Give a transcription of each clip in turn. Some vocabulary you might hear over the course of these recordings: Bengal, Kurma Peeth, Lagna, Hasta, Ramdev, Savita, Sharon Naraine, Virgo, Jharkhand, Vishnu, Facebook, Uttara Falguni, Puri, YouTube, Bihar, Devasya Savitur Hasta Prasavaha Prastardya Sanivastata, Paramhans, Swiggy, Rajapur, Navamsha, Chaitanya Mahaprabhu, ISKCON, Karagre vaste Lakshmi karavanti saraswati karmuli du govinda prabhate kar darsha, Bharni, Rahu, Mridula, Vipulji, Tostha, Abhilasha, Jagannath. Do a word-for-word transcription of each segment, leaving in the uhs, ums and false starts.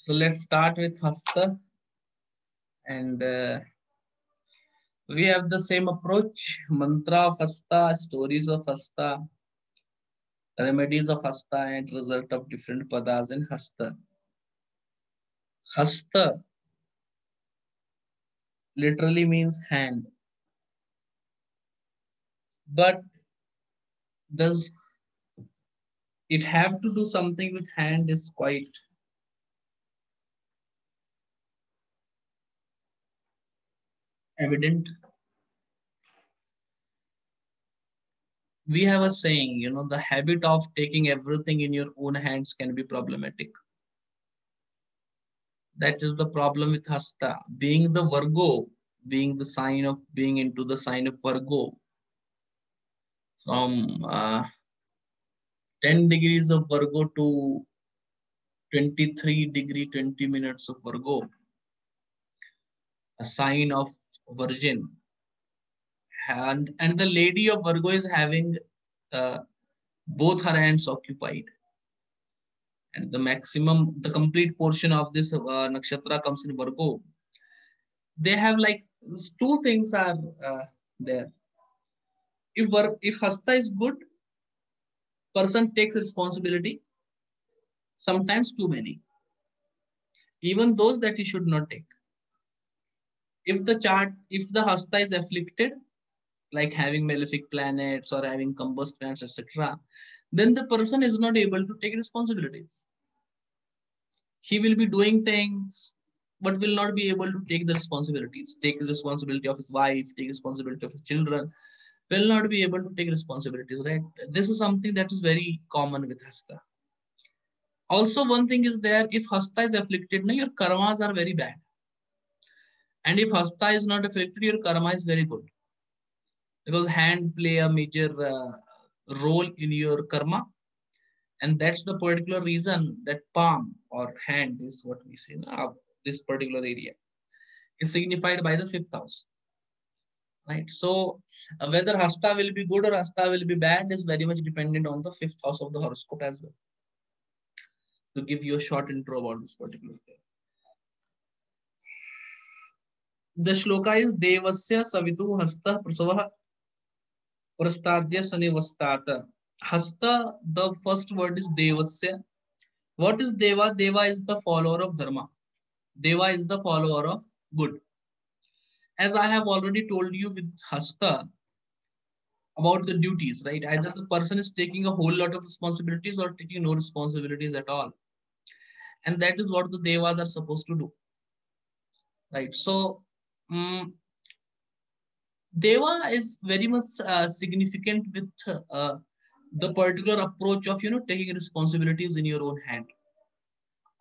So let's start with Hasta, and uh, we have the same approach: mantra of Hasta, stories of Hasta, remedies of Hasta, and result of different padas in Hasta. Hasta literally means hand, but does it have to do something with hand is quite evident. We have a saying, you know, the habit of taking everything in your own hands can be problematic. That is the problem with Hasta. Being the Virgo, being the sign of, being into the sign of Virgo, from uh, ten degrees of Virgo to twenty-three degree, twenty minutes of Virgo, a sign of Virgin, and and the lady of Virgo is having uh, both her hands occupied, and the maximum, the complete portion of this uh, nakshatra comes in Virgo. They have like two things are uh, there. If if Hasta is good, person takes responsibility. Sometimes too many, even those that he should not take. If the chart, if the Hasta is afflicted, like having malefic planets or having combust planets, et cetera, then the person is not able to take responsibilities. He will be doing things, but will not be able to take the responsibilities. Take the responsibility of his wife, take responsibility of his children, will not be able to take responsibilities, right? This is something that is very common with Hasta. Also, one thing is there, if Hasta is afflicted, no, your karmas are very bad. And if Hasta is not affected, your karma is very good, because hand play a major uh, role in your karma, and that's the particular reason that palm or hand is what we say. Now, this particular area is signified by the fifth house, right? So uh, whether Hasta will be good or Hasta will be bad is very much dependent on the fifth house of the horoscope as well. To give you a short intro about this particular thing. The shloka is Devasya Savitur Hasta Prasavaha Prastardya Sanivastata. Hasta, the first word is Devasya. What is Deva? Deva is the follower of Dharma. Deva is the follower of good. As I have already told you with Hasta about the duties, right? Either the person is taking a whole lot of responsibilities or taking no responsibilities at all. And that is what the Devas are supposed to do, right? So, Mm, Deva is very much uh, significant with uh, the particular approach of, you know, taking responsibilities in your own hand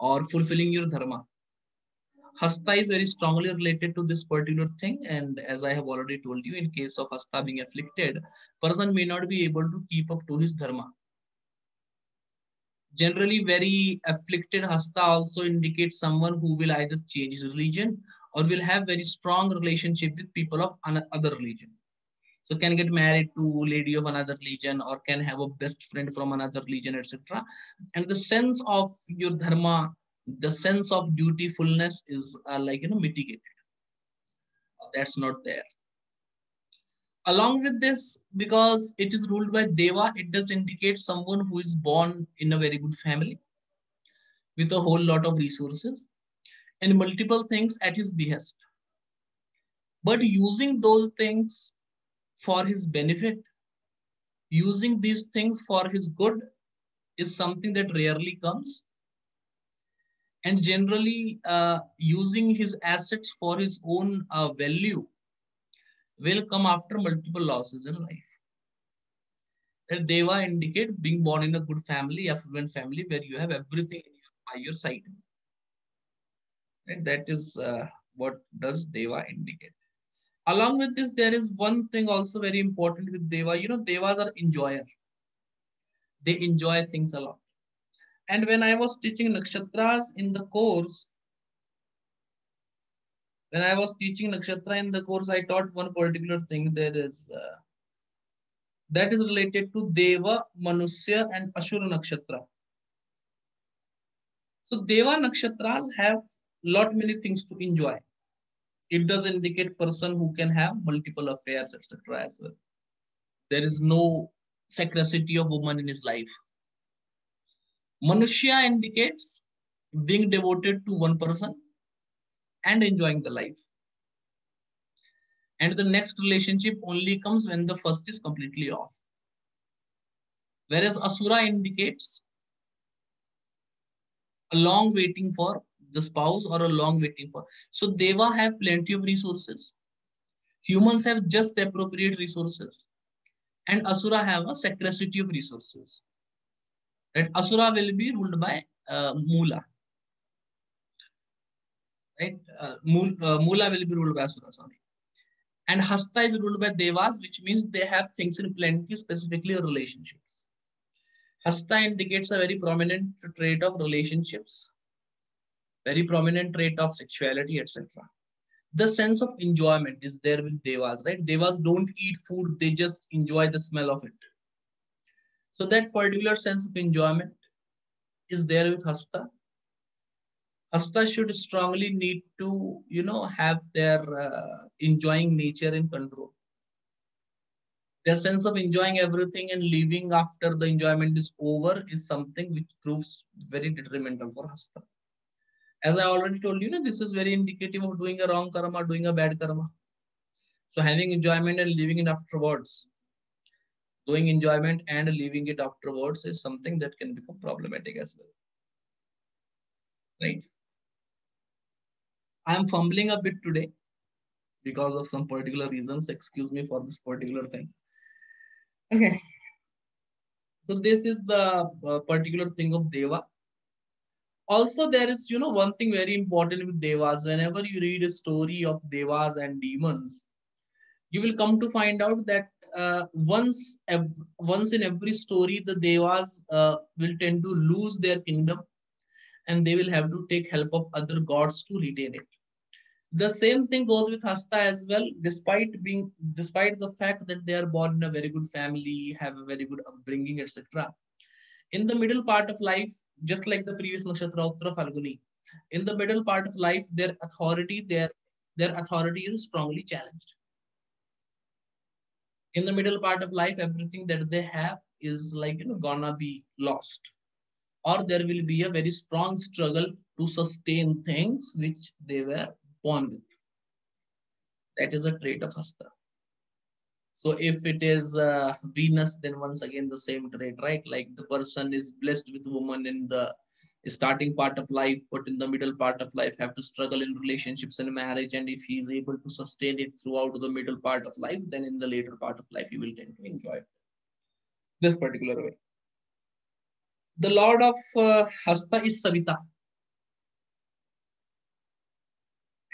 or fulfilling your dharma. Hasta is very strongly related to this particular thing, and as I have already told you, in case of Hasta being afflicted, person may not be able to keep up to his dharma. Generally, very afflicted Hasta also indicates someone who will either change his religion or will have very strong relationship with people of another religion. So can get married to lady of another religion, or can have a best friend from another religion, et cetera. And the sense of your dharma, the sense of dutifulness is uh, like, you know, mitigated. That's not there. Along with this, because it is ruled by Deva, it does indicate someone who is born in a very good family with a whole lot of resources and multiple things at his behest, but using those things for his benefit, using these things for his good is something that rarely comes. And generally, uh, using his assets for his own uh, value will come after multiple losses in life. And Deva indicate being born in a good family, affluent family, where you have everything by your side. And that is uh, what does Deva indicate. Along with this, there is one thing also very important with Deva. You know, Devas are enjoyer. They enjoy things a lot. And when I was teaching nakshatras in the course, when I was teaching nakshatra in the course, I taught one particular thing. There is uh, that is related to Deva, Manusya, and Ashura nakshatra. So Deva nakshatras have lot many things to enjoy. It does indicate person who can have multiple affairs, et cetera as well. There is no scarcity of woman in his life. Manushya indicates being devoted to one person and enjoying the life. And the next relationship only comes when the first is completely off. Whereas Asura indicates a long waiting for the spouse or a long waiting for. So Deva have plenty of resources. Humans have just appropriate resources. And Asura have a scarcity of resources. Right? Asura will be ruled by uh, Mula. Right? Uh, Mula, uh, Mula will be ruled by Asura, sorry. And Hasta is ruled by Devas, which means they have things in plenty, specifically relationships. Hasta indicates a very prominent trait of relationships, very prominent trait of sexuality, et cetera. The sense of enjoyment is there with Devas, right? Devas don't eat food, they just enjoy the smell of it. So that particular sense of enjoyment is there with Hasta. Hasta should strongly need to, you know, have their uh, enjoying nature in control. Their sense of enjoying everything and leaving after the enjoyment is over is something which proves very detrimental for Hasta. As I already told you, you know, this is very indicative of doing a wrong karma, doing a bad karma. So having enjoyment and leaving it afterwards, doing enjoyment and leaving it afterwards is something that can become problematic as well. Right? I am fumbling a bit today because of some particular reasons. Excuse me for this particular thing. Okay. So this is the uh, particular thing of Deva. Also, there is, you know, one thing very important with Devas. Whenever you read a story of Devas and demons, you will come to find out that uh, once, once in every story, the Devas uh, will tend to lose their kingdom. And they will have to take help of other gods to retain it. The same thing goes with Hasta as well, despite being, despite the fact that they are born in a very good family, have a very good upbringing, et cetera. In the middle part of life, just like the previous nakshatra Uttara Falguni, in the middle part of life, their authority, their their authority is strongly challenged. In the middle part of life, everything that they have is like, you know, gonna be lost. Or there will be a very strong struggle to sustain things which they were born with. That is a trait of Hasta. So if it is uh, Venus, then once again the same trait, right? Like the person is blessed with woman in the starting part of life, but in the middle part of life have to struggle in relationships and marriage. And if he is able to sustain it throughout the middle part of life, then in the later part of life, he will tend to enjoy it this particular way. The Lord of uh, Hasta is Savita.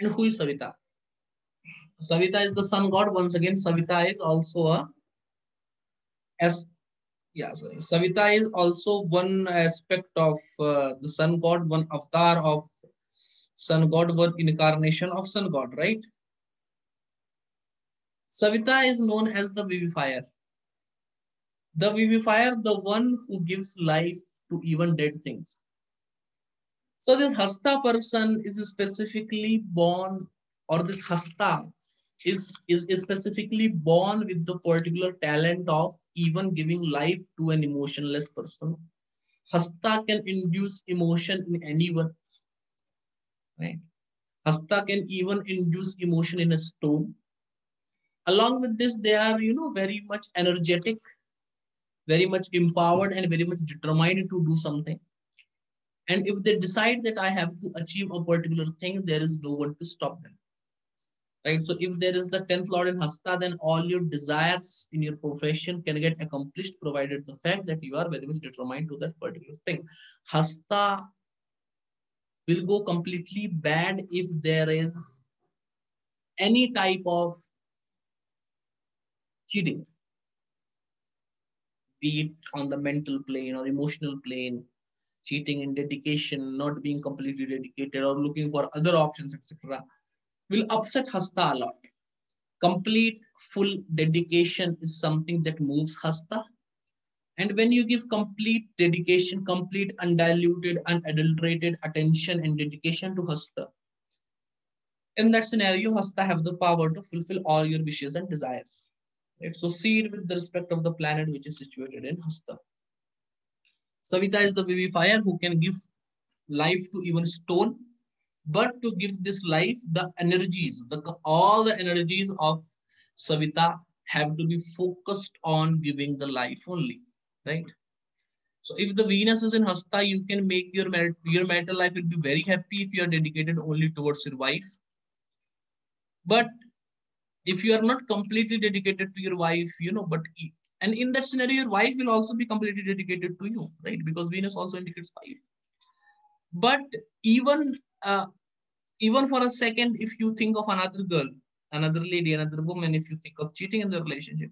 And who is Savita? Savita is the sun god. Once again, Savita is also a as yeah, sorry. Savita is also one aspect of uh, the sun god, one avatar of sun god, one incarnation of sun god, right? Savita is known as the vivifier. The vivifier, the one who gives life to even dead things. So this Hasta person is specifically born, or this Hasta is, is, is specifically born with the particular talent of even giving life to an emotionless person. Hasta can induce emotion in anyone, right? Hasta can even induce emotion in a stone. Along with this, they are, you know, very much energetic, very much empowered and very much determined to do something. And if they decide that I have to achieve a particular thing, there is no one to stop them, right? So if there is the tenth Lord in Hasta, then all your desires in your profession can get accomplished, provided the fact that you are very much determined to that particular thing. Hasta will go completely bad if there is any type of cheating, be it on the mental plane or emotional plane, cheating in dedication, not being completely dedicated or looking for other options, et cetera, will upset Hasta a lot. Complete, full dedication is something that moves Hasta. And when you give complete dedication, complete undiluted, unadulterated attention and dedication to Hasta, in that scenario, Hasta have the power to fulfill all your wishes and desires. Right? So see it with the respect of the planet which is situated in Hasta. Savita is the vivifier who can give life to even stone, but to give this life, the energies, the, all the energies of Savita have to be focused on giving the life only, right? So if the Venus is in Hasta, you can make your marital, your marital life will be very happy if you are dedicated only towards your wife. But if you are not completely dedicated to your wife, you know, but, and in that scenario, your wife will also be completely dedicated to you, right? Because Venus also indicates five. But even, uh, even for a second, if you think of another girl, another lady, another woman, if you think of cheating in the relationship,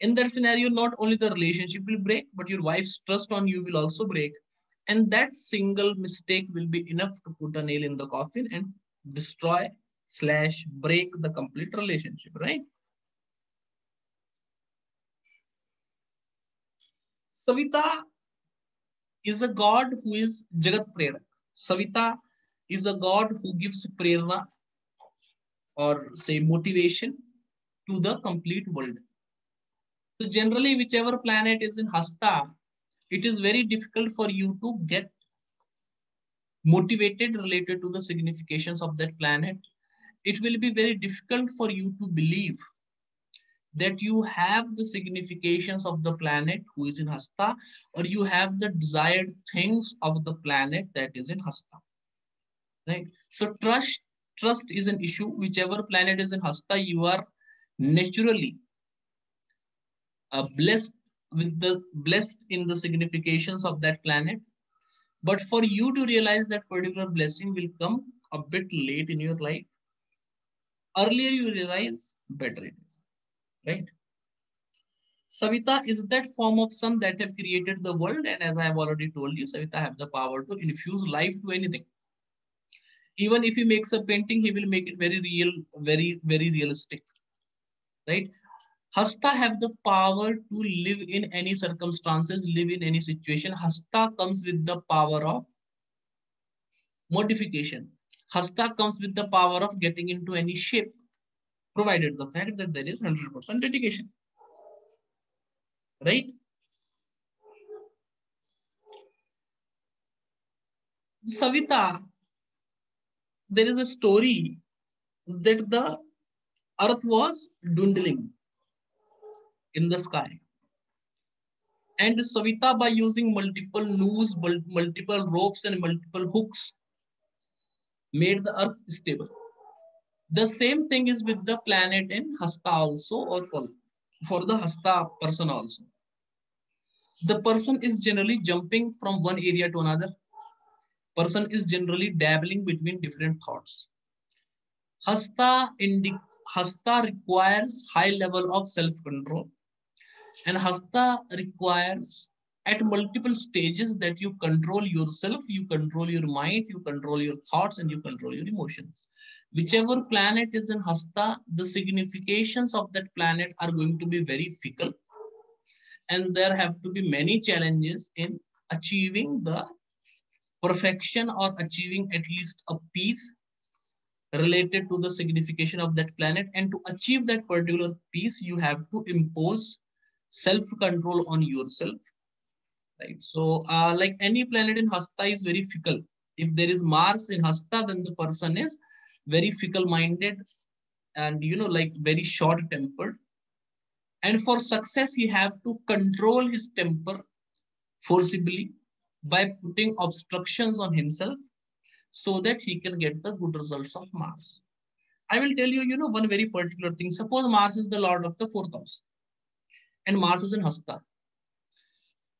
in that scenario, not only the relationship will break, but your wife's trust on you will also break. And that single mistake will be enough to put a nail in the coffin and destroy slash break the complete relationship, right? Savita is a god who is Jagat Prerak. Savita is a god who gives prerna, or say motivation, to the complete world. So generally, whichever planet is in Hasta, it is very difficult for you to get motivated related to the significations of that planet. It will be very difficult for you to believe that you have the significations of the planet who is in Hasta, or you have the desired things of the planet that is in Hasta, right? So trust, trust is an issue. Whichever planet is in Hasta, you are naturally uh, blessed with the blessed in the significations of that planet. But for you to realize that particular blessing will come a bit late in your life. Earlier you realize, better it is, right? Savita is that form of sun that have created the world. And as I have already told you, Savita have the power to infuse life to anything. Even if he makes a painting, he will make it very real, very, very realistic, right? Hasta have the power to live in any circumstances, live in any situation. Hasta comes with the power of modification. Hasta comes with the power of getting into any shape, provided the fact that there is one hundred percent dedication, right? Savita, there is a story that the earth was dwindling in the sky. And Savita, by using multiple nooses, multiple ropes and multiple hooks, made the earth stable. The same thing is with the planet in Hasta also, or for, for the Hasta person also. The person is generally jumping from one area to another. Person is generally dabbling between different thoughts. Hasta, indi- Hasta requires high level of self-control, and Hasta requires at multiple stages that you control yourself, you control your mind, you control your thoughts, and you control your emotions. Whichever planet is in Hasta, the significations of that planet are going to be very fickle, and there have to be many challenges in achieving the perfection or achieving at least a peace related to the signification of that planet. And to achieve that particular peace, you have to impose self-control on yourself, right? So uh, like any planet in Hasta is very fickle. If there is Mars in Hasta, then the person is very fickle-minded and, you know, like very short-tempered. And for success, he have to control his temper forcibly, by putting obstructions on himself so that he can get the good results of Mars. I will tell you, you know, one very particular thing. Suppose Mars is the lord of the fourth house and Mars is in Hasta.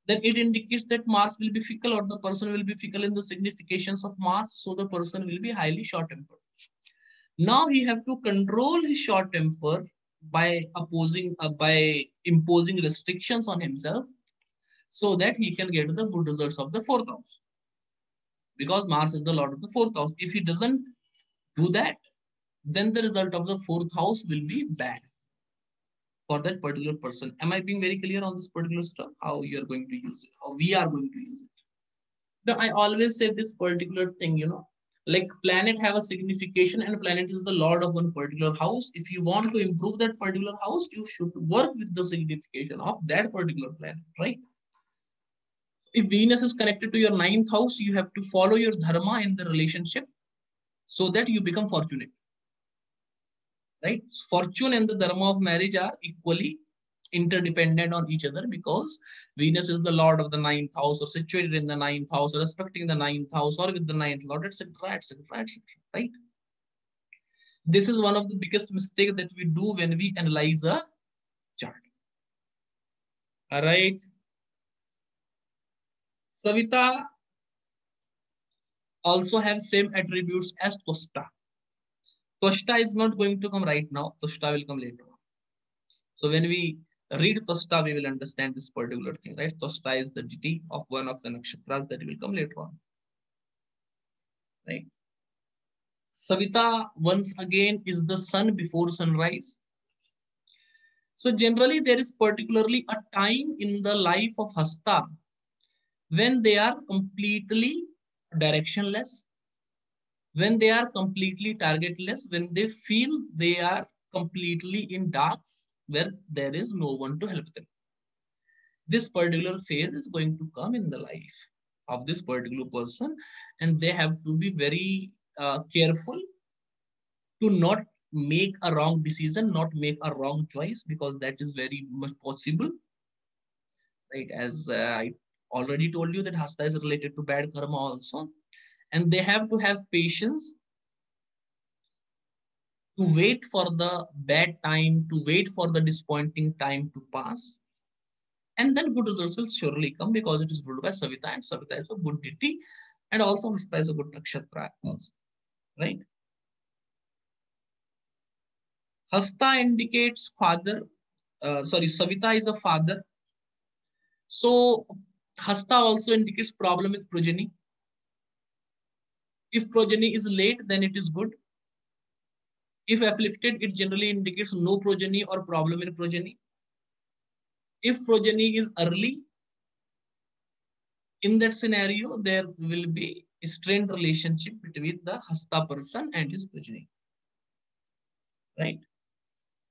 Then it indicates that Mars will be fickle, or the person will be fickle in the significations of Mars. So the person will be highly short-tempered. Now he have to control his short temper by opposing, uh, by imposing restrictions on himself, so that he can get the good results of the fourth house. Because Mars is the lord of the fourth house. If he doesn't do that, then the result of the fourth house will be bad. for that particular person. Am I being very clear on this particular stuff? How you are going to use it? How we are going to use it? Now, I always say this particular thing, you know, like planet have a signification and planet is the lord of one particular house. If you want to improve that particular house, you should work with the signification of that particular planet, right? If Venus is connected to your ninth house, you have to follow your dharma in the relationship so that you become fortunate, right? Fortune and the dharma of marriage are equally interdependent on each other because Venus is the lord of the ninth house or situated in the ninth house or respecting the ninth house or with the ninth lord, et cetera, et cetera, et cetera, right? This is one of the biggest mistakes that we do when we analyze a chart. All right. Savita also have same attributes as Tostha. Tostha is not going to come right now. Tostha will come later. So when we read Tostha, we will understand this particular thing, right? Tostha is the deity of one of the nakshatras that will come later on, right? Savita, once again, is the sun before sunrise. So generally, there is particularly a time in the life of Hasta when they are completely directionless, when they are completely targetless, when they feel they are completely in dark, where there is no one to help them. This particular phase is going to come in the life of this particular person, and they have to be very uh, careful to not make a wrong decision, not make a wrong choice, because that is very much possible, right? As uh, I already told you that Hasta is related to bad karma also, and they have to have patience to wait for the bad time, to wait for the disappointing time to pass. And then good results will surely come because it is ruled by Savita, and Savita is a good deity, and also Hasta is a good nakshatra also, right? Hasta indicates father, uh, sorry, Savita is a father. So Hasta also indicates problem with progeny. If progeny is late, then it is good. If afflicted, it generally indicates no progeny or problem in progeny. If progeny is early, in that scenario, there will be a strained relationship between the Hasta person and his progeny, right?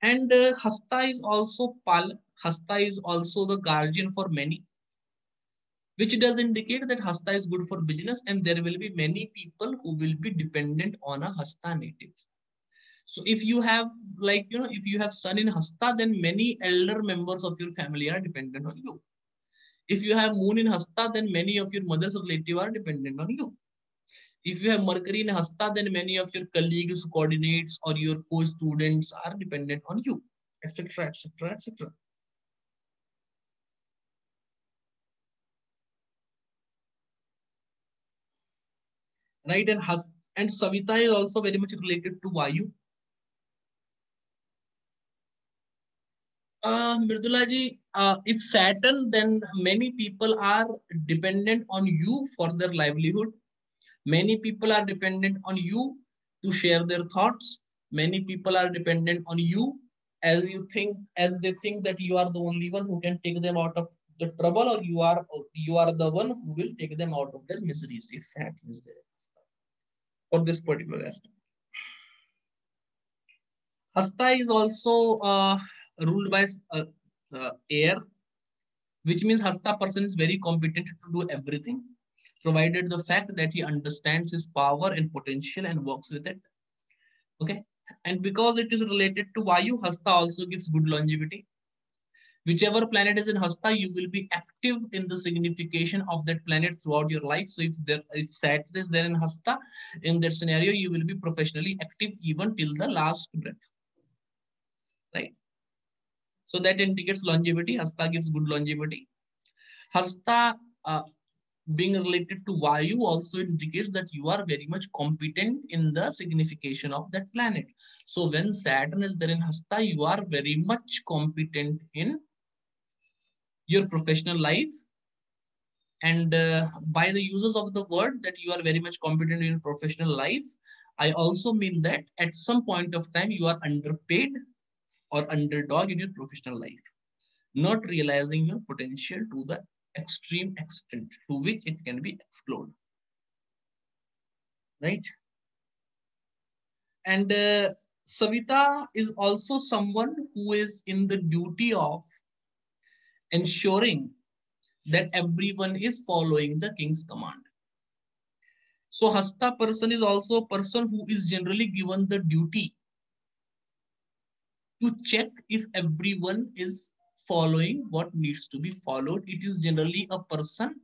And uh, Hasta is also Palak. Hasta is also the guardian for many, which does indicate that Hasta is good for business, and there will be many people who will be dependent on a Hasta native. So if you have, like, you know, if you have sun in Hasta, then many elder members of your family are dependent on you. If you have moon in Hasta, then many of your mother's relatives are dependent on you. If you have Mercury in Hasta, then many of your colleagues, coordinates, or your co-students are dependent on you, et cetera, et cetera, et cetera. Right, and Hasta and Savita is also very much related to Vayu. Uh, Mridula ji, uh, if Saturn, then many people are dependent on you for their livelihood. Many people are dependent on you to share their thoughts. Many people are dependent on you as you think, as they think that you are the only one who can take them out of the trouble, or you are you are the one who will take them out of their miseries if Saturn is there for this particular aspect. Hasta is also uh, ruled by uh, uh, air, which means Hasta person is very competent to do everything, provided the fact that he understands his power and potential and works with it. Okay. And because it is related to Vayu, Hasta also gives good longevity. Whichever planet is in Hasta, you will be active in the signification of that planet throughout your life. So if there, if Saturn is there in Hasta, in that scenario, you will be professionally active even till the last breath, right? So that indicates longevity. Hasta gives good longevity. Hasta uh, being related to Vayu also indicates that you are very much competent in the signification of that planet. So when Saturn is there in Hasta, you are very much competent in your professional life, and uh, by the uses of the word that you are very much competent in professional life, I also mean that at some point of time you are underpaid, or underdog in your professional life, not realizing your potential to the extreme extent to which it can be explored, right? And uh, Savita is also someone who is in the duty of ensuring that everyone is following the king's command. So Hasta person is also a person who is generally given the duty to check if everyone is following what needs to be followed. It is generally a person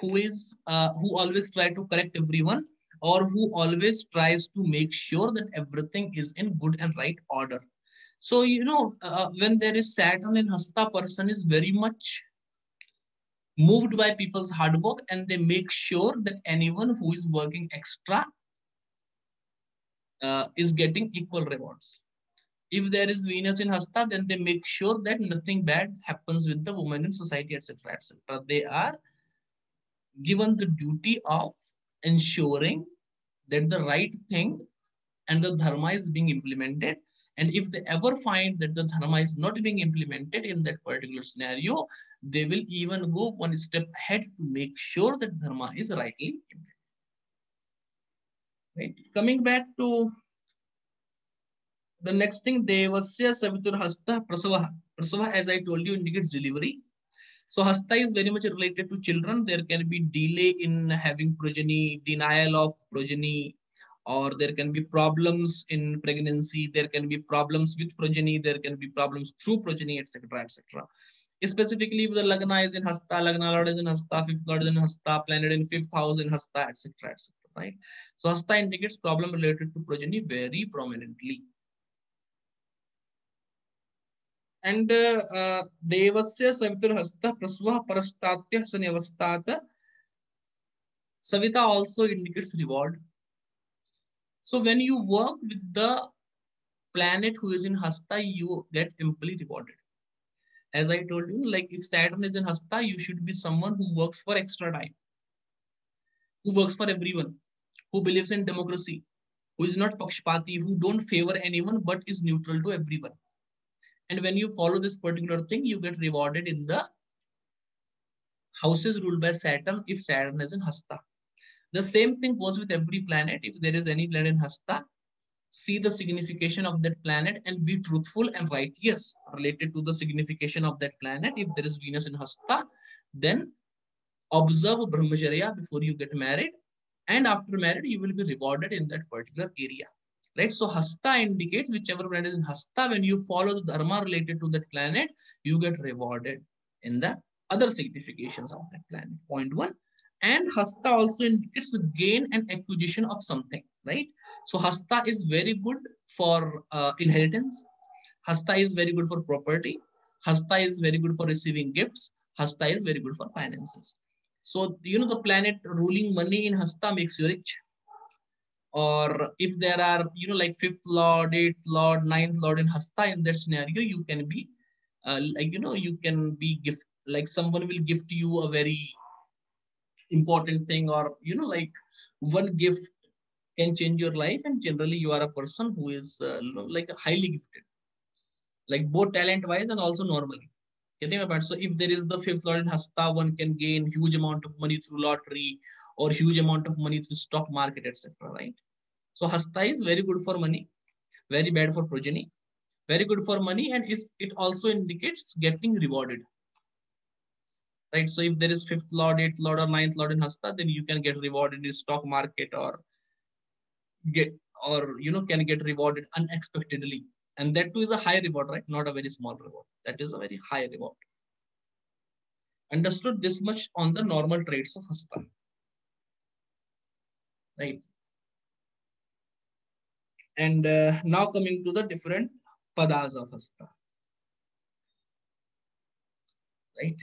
who is uh, who always try to correct everyone, or who always tries to make sure that everything is in good and right order. So, you know, uh, when there is Saturn in Hasta, person is very much moved by people's hard work, and they make sure that anyone who is working extra uh, is getting equal rewards. If there is Venus in Hasta, then they make sure that nothing bad happens with the women in society, et cetera, et cetera. They are given the duty of ensuring that the right thing and the dharma is being implemented. And if they ever find that the dharma is not being implemented in that particular scenario, they will even go one step ahead to make sure that dharma is rightly implemented. Right? Coming back to the next thing, Devasya Savitur Hasta Prasavaha. Prasavaha, as I told you, indicates delivery. So Hasta is very much related to children. There can be delay in having progeny, denial of progeny, or there can be problems in pregnancy. There can be problems with progeny. There can be problems through progeny, et cetera, et cetera. Specifically, if the Lagna is in Hasta, Lagna Lord is in Hasta, fifth Lord is in Hasta, planet in fifth house in Hasta, et cetera, et cetera, right? So Hasta indicates problem related to progeny very prominently. And uh, uh, Devasya Savitur Hasta Prasavaha Prastardya Sanivastata. Savita also indicates reward. So when you work with the planet who is in Hasta, you get amply rewarded. As I told you, like if Saturn is in Hasta, you should be someone who works for extra time, who works for everyone, who believes in democracy, who is not Pakshpati, who don't favor anyone but is neutral to everyone. And when you follow this particular thing, you get rewarded in the houses ruled by Saturn if Saturn is in Hasta. The same thing goes with every planet. If there is any planet in Hasta, see the signification of that planet and be truthful and righteous related to the signification of that planet. If there is Venus in Hasta, then observe Brahmacharya before you get married, and after marriage, you will be rewarded in that particular area. Right? So Hasta indicates whichever planet is in Hasta, when you follow the dharma related to that planet, you get rewarded in the other significations of that planet. Point one. And Hasta also indicates the gain and acquisition of something, right? So Hasta is very good for uh, inheritance. Hasta is very good for property. Hasta is very good for receiving gifts. Hasta is very good for finances. So, you know, the planet ruling money in Hasta makes you rich. Or if there are, you know, like fifth lord, eighth lord, ninth lord in Hasta, in that scenario, you can be, uh, like, you know, you can be gift, like someone will gift you a very important thing, or, you know, like one gift can change your life. And generally you are a person who is uh, like highly gifted, like both talent wise and also normally. So if there is the fifth lord in Hasta, one can gain huge amount of money through lottery or huge amount of money through stock market, et cetera, right? So Hasta is very good for money, very bad for progeny, very good for money, and is it also indicates getting rewarded. Right, so if there is fifth lord, eighth lord, or ninth lord in Hasta, then you can get rewarded in stock market, or get, or you know, can get rewarded unexpectedly, and that too is a high reward, right? Not a very small reward. That is a very high reward. Understood this much on the normal traits of Hasta, right? And uh, now coming to the different padas of Hasta, right?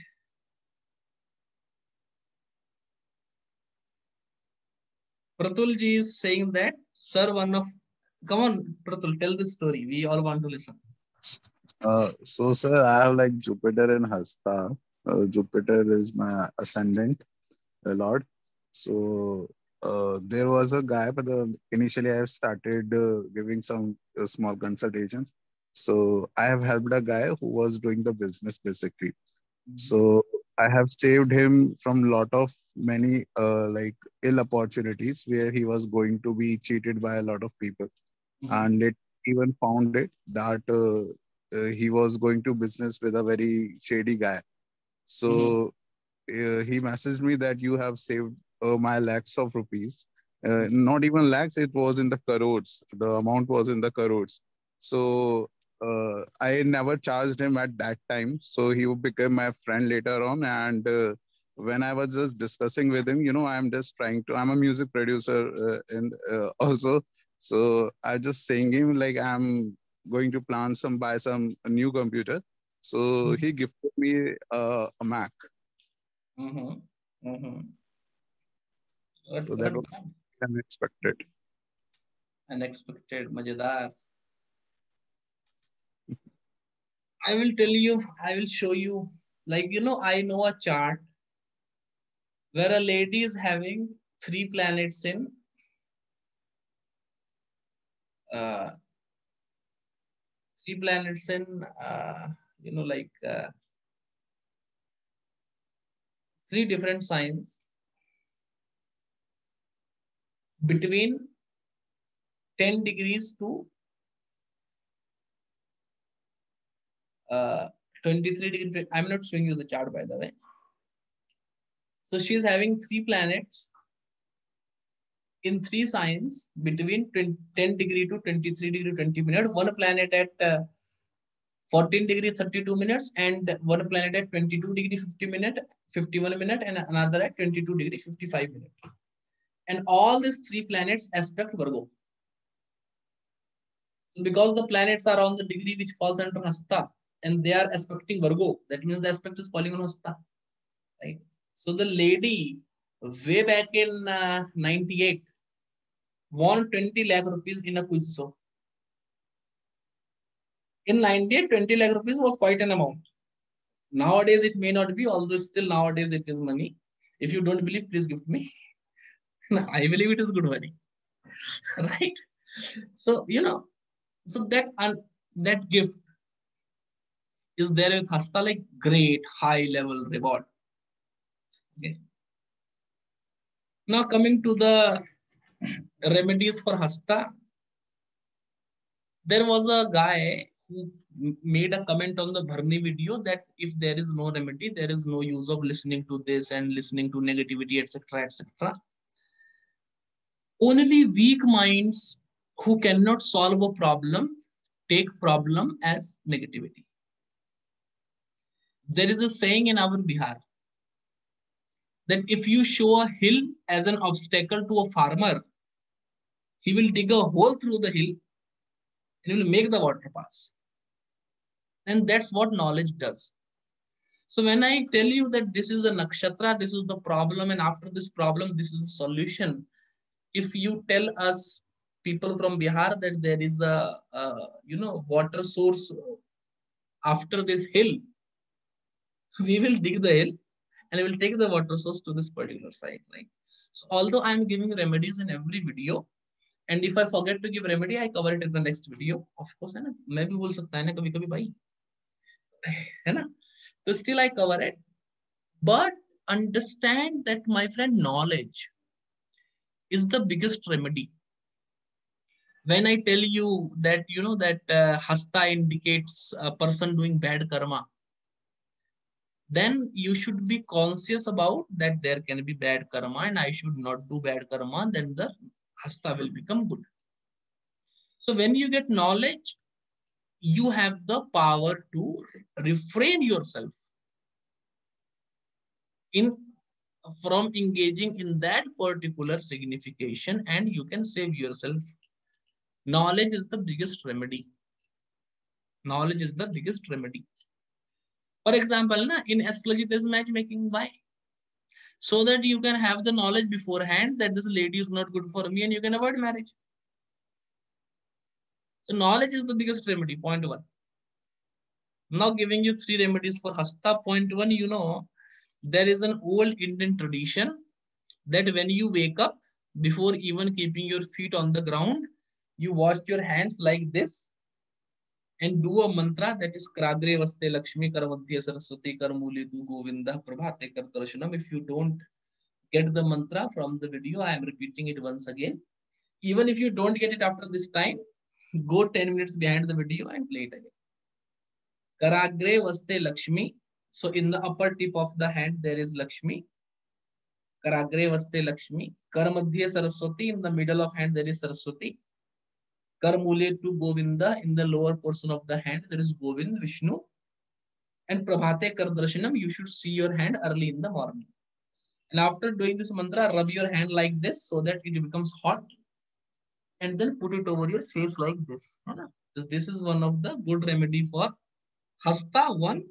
Pratulji is saying that, sir, one of, come on, Pratul, tell the story. We all want to listen. Uh, so, sir, I have like Jupiter in Hasta. Uh, Jupiter is my ascendant, the Lord. So, uh, there was a guy, but the, initially I have started uh, giving some uh, small consultations. So I have helped a guy who was doing the business basically. Mm-hmm. So I have saved him from lot of many uh, like ill opportunities where he was going to be cheated by a lot of people. Mm-hmm. And it even found it that uh, uh, he was going to business with a very shady guy. So mm-hmm. uh, he messaged me that you have saved uh, my lakhs of rupees. Uh, not even lakhs, it was in the crores. The amount was in the crores. So uh, I never charged him at that time. So he became my friend later on. And uh, when I was just discussing with him, you know, I'm just trying to, I'm a music producer uh, and uh, also. So I just saying him like, I'm going to plan some, buy some a new computer. So mm-hmm. he gifted me uh, a Mac. Mm-hmm. Mm-hmm. Good, so good, that was man. unexpected. Unexpected, Majadar. I will tell you, I will show you, like, you know, I know a chart where a lady is having three planets in uh, three planets in, uh, you know, like uh, three different signs between ten degrees to Uh, twenty-three degrees. I'm not showing you the chart, by the way. So she's having three planets in three signs between ten degree to twenty-three degree twenty minutes. One planet at uh, fourteen degree thirty-two minutes and one planet at twenty-two degree fifty minutes, fifty-one minutes and another at twenty-two degree fifty-five minutes. And all these three planets aspect Virgo. Because the planets are on the degree which falls under Hasta, and they are aspecting Virgo. That means the aspect is falling on Hasta, right? So the lady way back in uh, ninety-eight won twenty lakh rupees in a quiz show. In ninety-eight, twenty lakh rupees was quite an amount. Nowadays, it may not be, although still nowadays it is money. If you don't believe, please gift me. I believe it is good money, right? So, you know, so that, uh, that gift is there with Hasta, like great high level reward. Okay. Now coming to the remedies for Hasta. There was a guy who made a comment on the Bharni video that if there is no remedy, there is no use of listening to this and listening to negativity, et cetera, et cetera. Only weak minds who cannot solve a problem take problem as negativity. There is a saying in our Bihar that if you show a hill as an obstacle to a farmer, he will dig a hole through the hill and he will make the water pass. And that's what knowledge does. So when I tell you that this is the nakshatra, this is the problem, and after this problem, this is the solution. If you tell us people from Bihar that there is a, a you know, water source after this hill, we will dig the hill and we will take the water source to this particular site. Right? So although I'm giving remedies in every video, and if I forget to give remedy, I cover it in the next video. Of course, I maybe bol sakta hai kabhi kabhi bhai. So still I cover it. But understand that, my friend, knowledge is the biggest remedy. When I tell you that, you know, that uh, Hasta indicates a person doing bad karma, then you should be conscious about that there can be bad karma and I should not do bad karma, then the Hasta will become good. So when you get knowledge, you have the power to refrain yourself in from engaging in that particular signification and you can save yourself. Knowledge is the biggest remedy. Knowledge is the biggest remedy. For example, na, in astrology, there's matchmaking. Why? So that you can have the knowledge beforehand that this lady is not good for me and you can avoid marriage. So knowledge is the biggest remedy, point one. Now giving you three remedies for Hasta. Point one, you know, there is an old Indian tradition that when you wake up, before even keeping your feet on the ground, you wash your hands like this and do a mantra that is Karagre vaste Lakshmi karavanti saraswati karmuli du govinda prabhate kar darsha. If you don't get the mantra from the video, I am repeating it once again. Even if you don't get it after this time, go ten minutes behind the video and play it again. Karagre vaste Lakshmi. So in the upper tip of the hand there is Lakshmi. Karagre vaste Lakshmi. Kar madhya Saraswati. In the middle of hand there is Saraswati. Karmule to Govinda. In the lower portion of the hand there is Govind, Vishnu. And Prabhate Kar Darshanam. You should see your hand early in the morning. And after doing this mantra, rub your hand like this so that it becomes hot. And then put it over your face like this. So this is one of the good remedy for Hasta, one.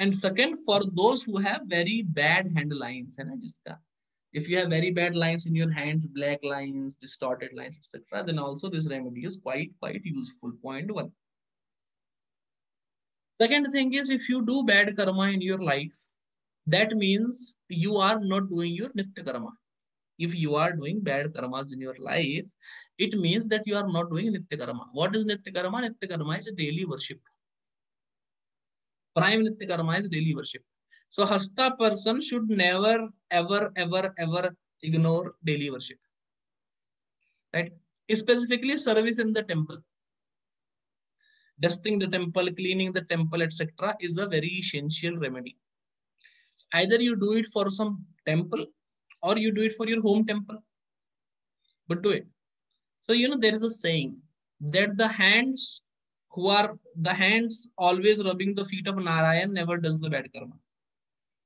And second, for those who have very bad hand lines. If you have very bad lines in your hands, black lines, distorted lines, et cetera, then also this remedy is quite, quite useful. Point one. Second thing is, if you do bad karma in your life, that means you are not doing your nitya karma. If you are doing bad karmas in your life, it means that you are not doing nitya karma. What is nitya karma? Nitya karma is daily worship. Prime nitya karma is daily worship. So Hasta person should never, ever, ever, ever ignore daily worship. Right? Specifically service in the temple. Dusting the temple, cleaning the temple, et cetera is a very essential remedy. Either you do it for some temple or you do it for your home temple, but do it. So, you know, there is a saying that the hands who are the hands always rubbing the feet of Narayan never does the bad karma.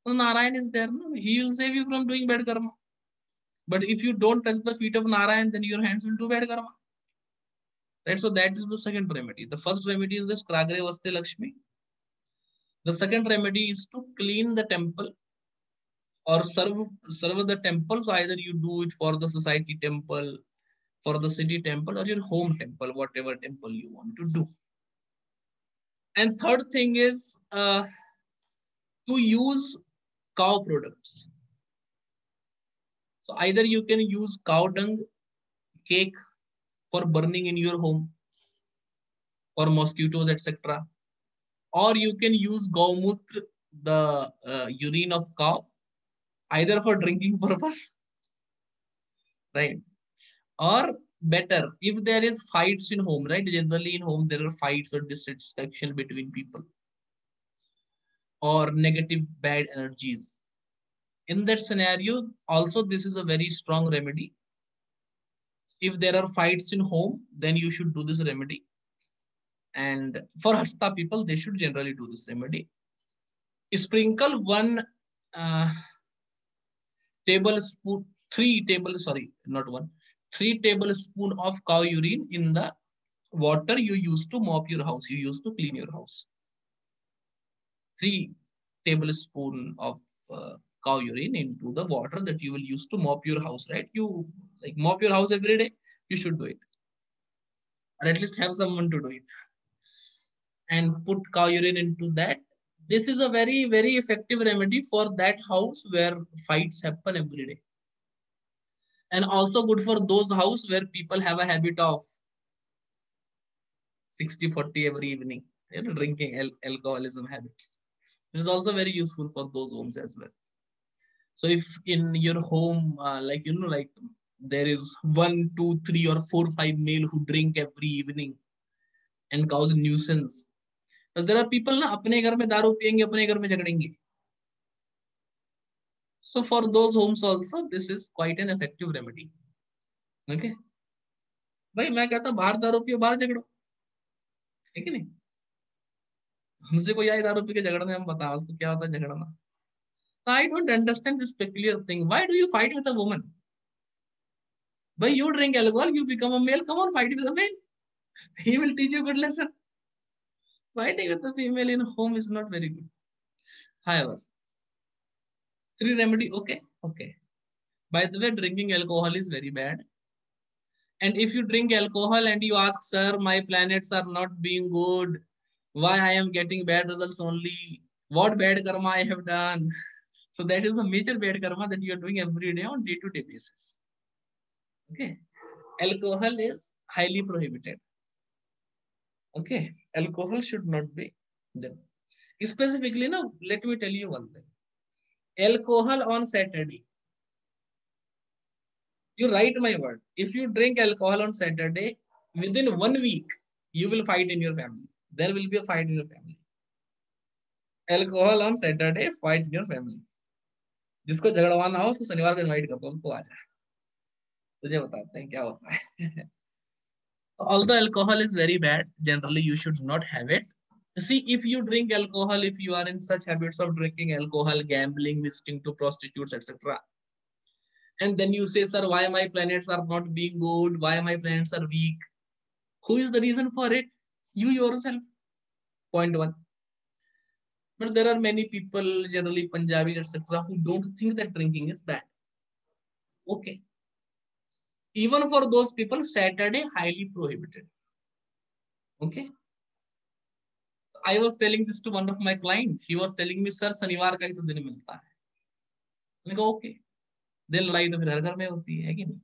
So Narayan is there, no? He will save you from doing bad karma. But if you don't touch the feet of Narayan, then your hands will do bad karma. Right? So that is the second remedy. The first remedy is this Karagre vaste Lakshmi. The second remedy is to clean the temple or serve, serve the temple. So either you do it for the society temple, for the city temple, or your home temple, whatever temple you want to do. And third thing is uh, to use cow products. So either you can use cow dung cake for burning in your home for mosquitoes, et cetera. Or you can use gaumutra, the uh, urine of cow, either for drinking purpose, right? Or better, if there is fights in home, right? Generally in home, there are fights or dissatisfaction between people or negative bad energies. In that scenario, also this is a very strong remedy. If there are fights in home, then you should do this remedy. And for Hasta people, they should generally do this remedy. Sprinkle one uh, tablespoon, three table, sorry, not one, three tablespoon of cow urine in the water you used to mop your house, you used to clean your house. Three tablespoon of uh, cow urine into the water that you will use to mop your house, right? You like mop your house every day, you should do it. Or at least have someone to do it. And put cow urine into that. This is a very, very effective remedy for that house where fights happen every day. And also good for those houses where people have a habit of sixty forty every evening, you know, drinking al alcoholism habits. It is also very useful for those homes as well. So if in your home, uh, like, you know, like there is one, two, three or four, five male who drink every evening and cause nuisance. Because there are people na apne ghar mein daru piyenge, apne ghar mein jhagdenge. So for those homes also, this is quite an effective remedy. Okay. Bhai, main kehta bahar daru piyo, bahar jhagdo. है कि नहीं? हमसे कोई आए दारू P के झगड़ने, हम बता उसको क्या होता है झगड़ना. I don't understand this peculiar thing. Why do you fight with a woman? Bhai, you drink alcohol, you become a male. Come on, fight with a male. He will teach you good lesson. Fighting with a female in home is not very good. However, three remedy, okay, okay. By the way, drinking alcohol is very bad. And if you drink alcohol and you ask, sir, my planets are not being good. Why I am getting bad results only? What bad karma I have done? So that is the major bad karma that you are doing every day on day-to-day basis. Okay. Alcohol is highly prohibited. Okay, alcohol should not be there. Specifically, no, let me tell you one thing. Alcohol on Saturday. You write my word. If you drink alcohol on Saturday, within one week, you will fight in your family. There will be a fight in your family. Alcohol on Saturday, fight in your family. जिसको झगड़वाना हो उसको शनिवार को invite करता हूँ, उनको आ जाए, तुझे बताते हैं क्या होता है. Although alcohol is very bad, generally you should not have it. See, if you drink alcohol, if you are in such habits of drinking alcohol, gambling, visiting to prostitutes, et cetera, and then you say, sir, why my planets are not being good? Why my planets are weak? Who is the reason for it? You yourself. Point one. But there are many people, generally Punjabis, et cetera, who don't think that drinking is bad. Okay. Even for those people, Saturday highly prohibited. Okay. I was telling this to one of my clients. He was telling me, sir, शनिवार का ही तो दिन मिलता है. मैंने कहा, okay. Then लड़ाई तो फिर हर घर में होती है कि नहीं?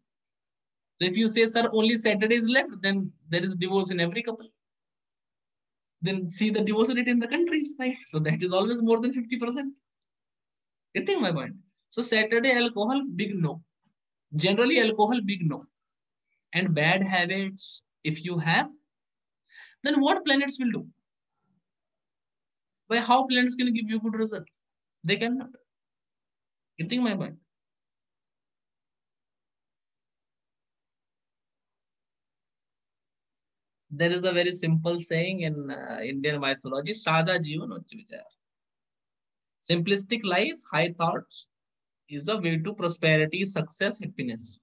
So if you say, sir, only Saturday is left, then there is divorce in every couple. Then see the divorce rate in the countries, right? So that is always more than fifty percent. You think my point? So Saturday alcohol, big no. Generally alcohol, big no. And bad habits, if you have, then what planets will do? By how planets can give you good result? They cannot. You think my point? There is a very simple saying in uh, Indian mythology, Sada Jivan Uccha Vichar. Simplistic life, high thoughts is the way to prosperity, success, happiness.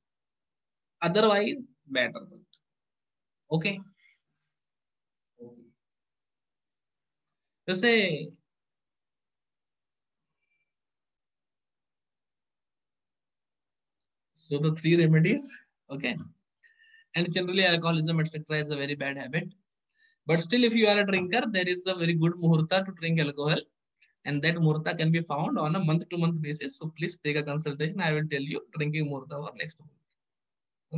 Otherwise, bad result. Okay. जैसे so the three remedies, okay, and generally alcoholism et cetera is a very bad habit, but still if you are a drinker, there is a very good muhurta to drink alcohol, and that muhurta can be found on a month to month basis. So please take a consultation. I will tell you drinking muhurta for next month.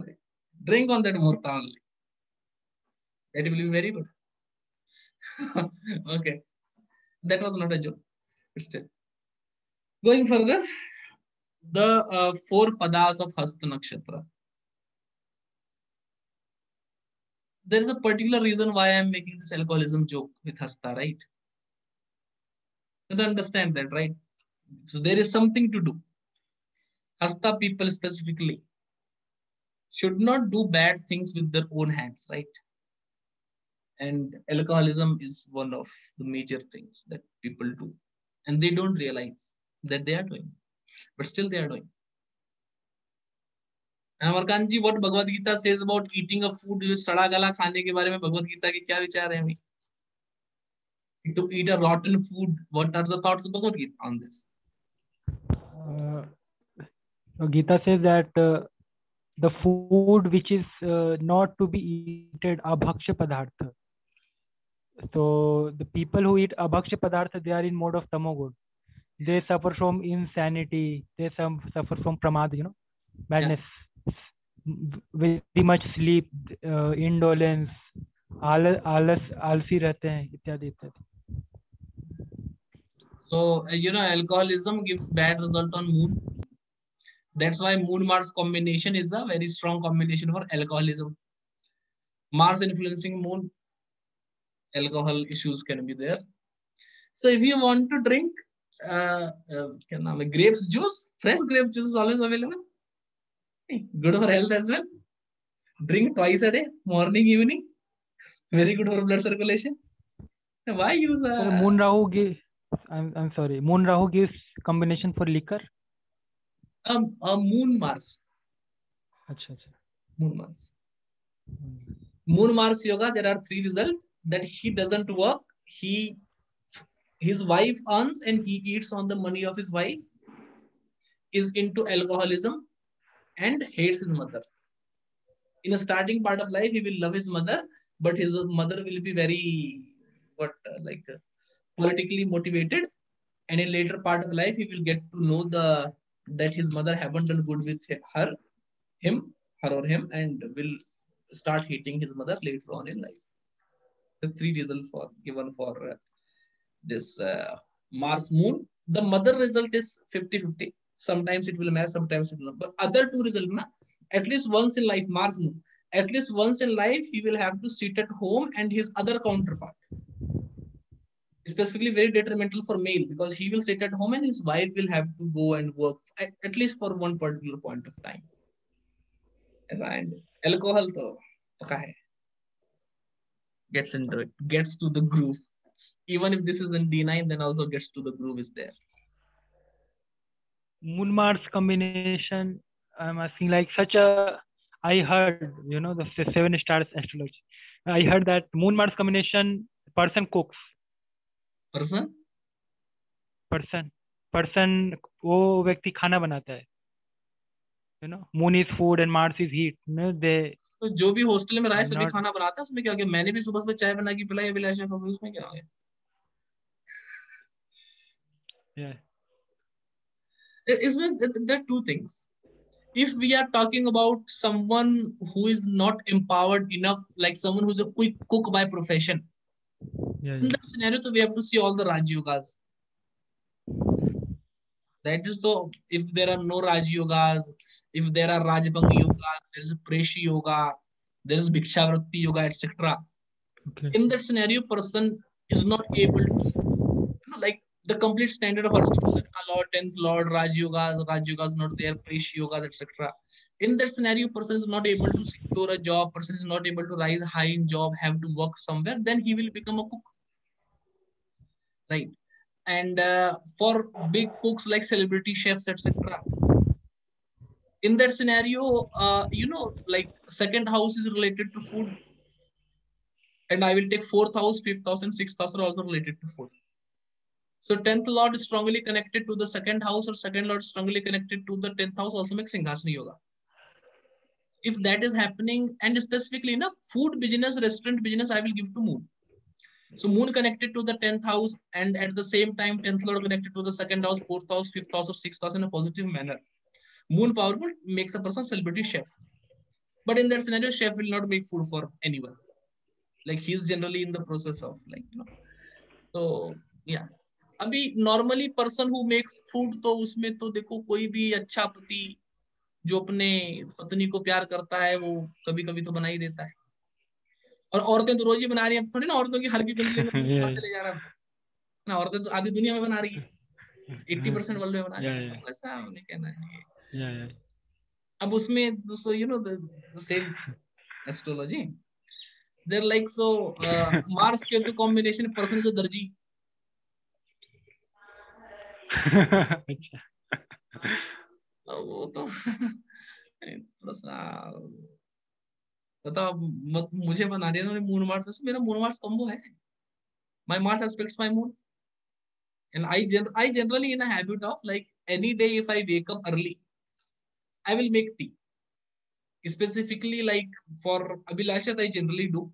Okay, drink on that muhurta only. That will be very good. Okay. That was not a joke. But still, going further, the uh, four padas of Hasta Nakshatra. There is a particular reason why I am making this alcoholism joke with Hasta, right? You understand that, right? So there is something to do. Hasta people specifically should not do bad things with their own hands, right? And alcoholism is one of the major things that people do. And they don't realize that they are doing. But still they are doing. And Amarkanji, what Bhagavad Gita says about eating a food, sada gala khane ke baare mein Bhagavad Gita ke kya vichar hai me? To eat a rotten food, what are the thoughts of Bhagavad Gita on this? Uh, Gita says that uh, the food which is uh, not to be eaten, abhaksha padartha. So the people who eat abhaksha padartha, they are in mode of tamogun. They suffer from insanity. They some suffer from pramad, you know, madness, yeah. Very much sleep, uh, indolence, alas, alas, alsi rehte hain, ityadi, ityadi. So you know, alcoholism gives bad result on mood. That's why Moon Mars combination is a very strong combination for alcoholism. Mars influencing Moon. Alcohol issues can be there. So if you want to drink uh, uh, grapes juice, fresh grape juice is always available. Good for health as well. Drink twice a day, morning, evening. Very good for blood circulation. Why use a... So Moon Rahu gives, I'm, I'm sorry, Moon Rahu gives combination for liquor. Um, uh, Moon Mars. Achha, achha. Moon Mars. Moon Mars yoga, there are three results. That he doesn't work, he, his wife earns and he eats on the money of his wife, is into alcoholism and hates his mother. In the starting part of life, he will love his mother, but his mother will be very, what, uh, like uh, politically motivated. And in later part of life, he will get to know the that his mother haven't done good with her, him, her or him, and will start hating his mother later on in life. the three reasons for given for uh, this uh, Mars moon. The mother result is fifty fifty. Sometimes it will match, sometimes it will not. But other two results, na, at least once in life, Mars moon, at least once in life, he will have to sit at home and his other counterpart. Specifically very detrimental for male because he will sit at home and his wife will have to go and work at, at least for one particular point of time. And alcohol to paka hai. Gets into it, gets to the groove. Even if this is in D nine, then also gets to the groove is there. Moon Mars combination, I'm asking like such a, I heard, you know, the seven stars astrology. I heard that Moon Mars combination person cooks. Person? Person. Person, वो व्यक्ति खाना बनाता है. You know, Moon is food and Mars is heat. You know, they, तो जो भी hostel में रहा है सभी खाना बनाता है, उसमें क्या गया? मैंने भी सुबह सुबह चाय बना के पिलाई अभिलाषा को, उसमें क्या गया? Yeah. Isn't there are two things. If we are talking about someone who is not empowered enough, like someone who's a quick cook by profession, yeah, yeah. In that scenario, so we have to see all the Raj Yogas. That is, so if there are no Raj Yogas, if there are Rajapang Yoga, there is Preshi Yoga, there is Bhikshavrakti Yoga, et cetera. Okay. In that scenario, person is not able to, you know, like the complete standard of hospital, like Lord, tenth Lord, Raj Yogas, Raj Yogas not there, Preshi Yogas, et cetera. In that scenario, person is not able to secure a job, person is not able to rise high in job, have to work somewhere, then he will become a cook. Right. And uh, for big cooks like celebrity chefs, et cetera. In that scenario, uh, you know, like second house is related to food. And I will take fourth house, fifth house, and sixth house are also related to food. So tenth lord is strongly connected to the second house, or second lord is strongly connected to the tenth house, also makes Singhasana Yoga. If that is happening, and specifically enough, food business, restaurant business, I will give to Moon. So Moon connected to the tenth house, and at the same time, tenth Lord connected to the second house, fourth house, fifth house, or sixth house in a positive manner. Moon powerful makes a person celebrity chef. But in that scenario, chef will not make food for anyone. Like he's generally in the process of like, you know. So yeah. Abhi normally person who makes food, to usme to dekho koi bhi achha pati jo apne patni ko pyar karta hai, wo kabhi kabhi to bana hi deta hai. और औरतें तो रोज ही बना रही हैं, थोड़ी ना औरतों की हर की कंपनी में चले जा रहा है ना, औरतें तो आधी दुनिया में बना रही है, eighty percent वर्ल्ड में बना रही है, ऐसा उन्हें कहना चाहिए. अब उसमें so you know the same astrology there like so Mars के तो कॉम्बिनेशन पर्सन इज अ दर्जी. अच्छा वो तो मत मुझे बना दिया उन्होंने मून मार्स से. मेरा मून मार्स कॉम्बो है. My Mars aspects my moon, and I gen I generally in a habit of like any day if I wake up early, I will make tea. Specifically like for Abhilasha I generally do.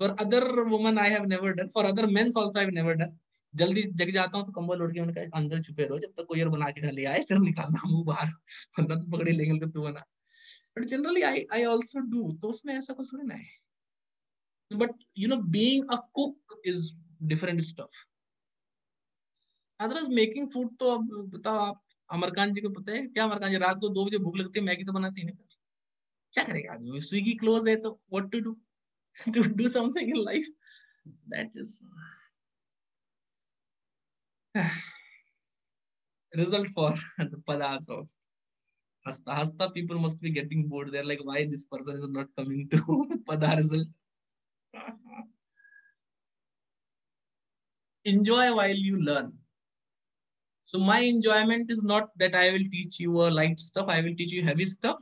For other women I have never done. For other men also I have never done. जल्दी जग जाता हूँ तो कंबल ओढ़ के उनका अंदर छुपे रहो जब तक कोई और बना के डाले आए, फिर निकालना मुँह बाहर, वरना तो पकड़े लेंगे तो तू बना. But generally, I I also do. तो उसमें ऐसा कुछ नहीं है. But you know, being a cook is different stuff. Otherwise, making food तो अब बताओ आप, अमरकांत जी को पता है क्या? अमरकांत जी रात को दो बजे भूख लगती है, मैगी तो बनाती नहीं, क्या करेगा आदमी? स्विगी क्लोज है तो what to do? To do something in life. That is result for the padas of Hasta. Hasta people must be getting bored. They're like, why this person is not coming to Pada result? Enjoy while you learn. So my enjoyment is not that I will teach you a light stuff. I will teach you heavy stuff.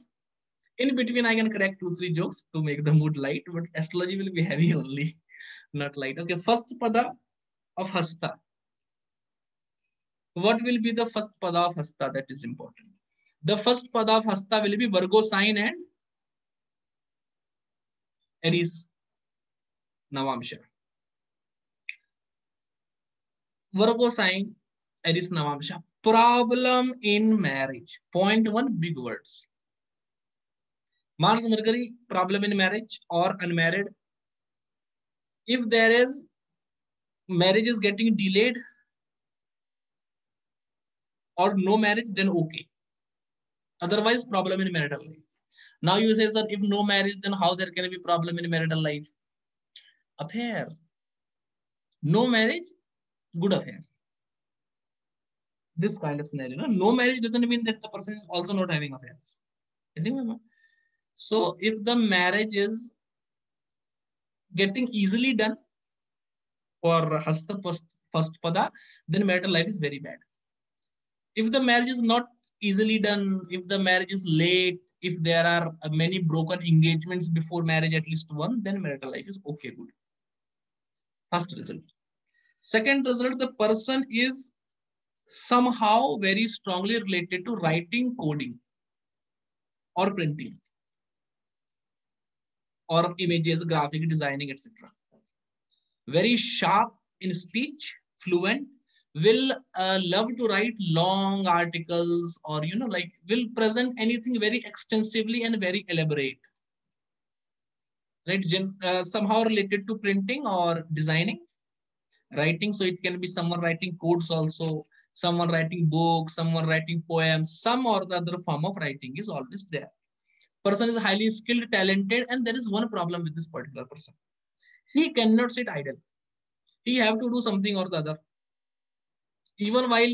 In between, I can crack two, three jokes to make the mood light. But astrology will be heavy only, not light. Okay, first Pada of Hasta. What will be the first Pada of Hasta? That is important. The first Pada of Hasta will be Virgo sign and Aries Navamsha. Virgo sign, Aries Navamsha. Problem in marriage. Point one, big words. Mars Mercury, problem in marriage or unmarried. if there is marriage is getting delayed or no marriage, then okay. Otherwise, problem in marital life. Now you say, sir, if no marriage, then how there can be problem in marital life? Affair. No marriage, good affair. This kind of scenario. No, no marriage doesn't mean that the person is also not having affairs. So if the marriage is getting easily done for Hasta first pada, then marital life is very bad. If the marriage is not easily done, if the marriage is late, if there are many broken engagements before marriage, at least one, then marital life is okay, good. First result. Second result, the person is somehow very strongly related to writing, coding, or printing, or images, graphic designing, et cetera. Very sharp in speech, fluent, will uh, love to write long articles, or you know, like will present anything very extensively and very elaborate. Right? Gen uh, somehow related to printing or designing, writing. So it can be someone writing codes also, someone writing books, someone writing poems, some or the other form of writing is always there. Person is highly skilled, talented, and there is one problem with this particular person. He cannot sit idle. He have to do something or the other. Even while,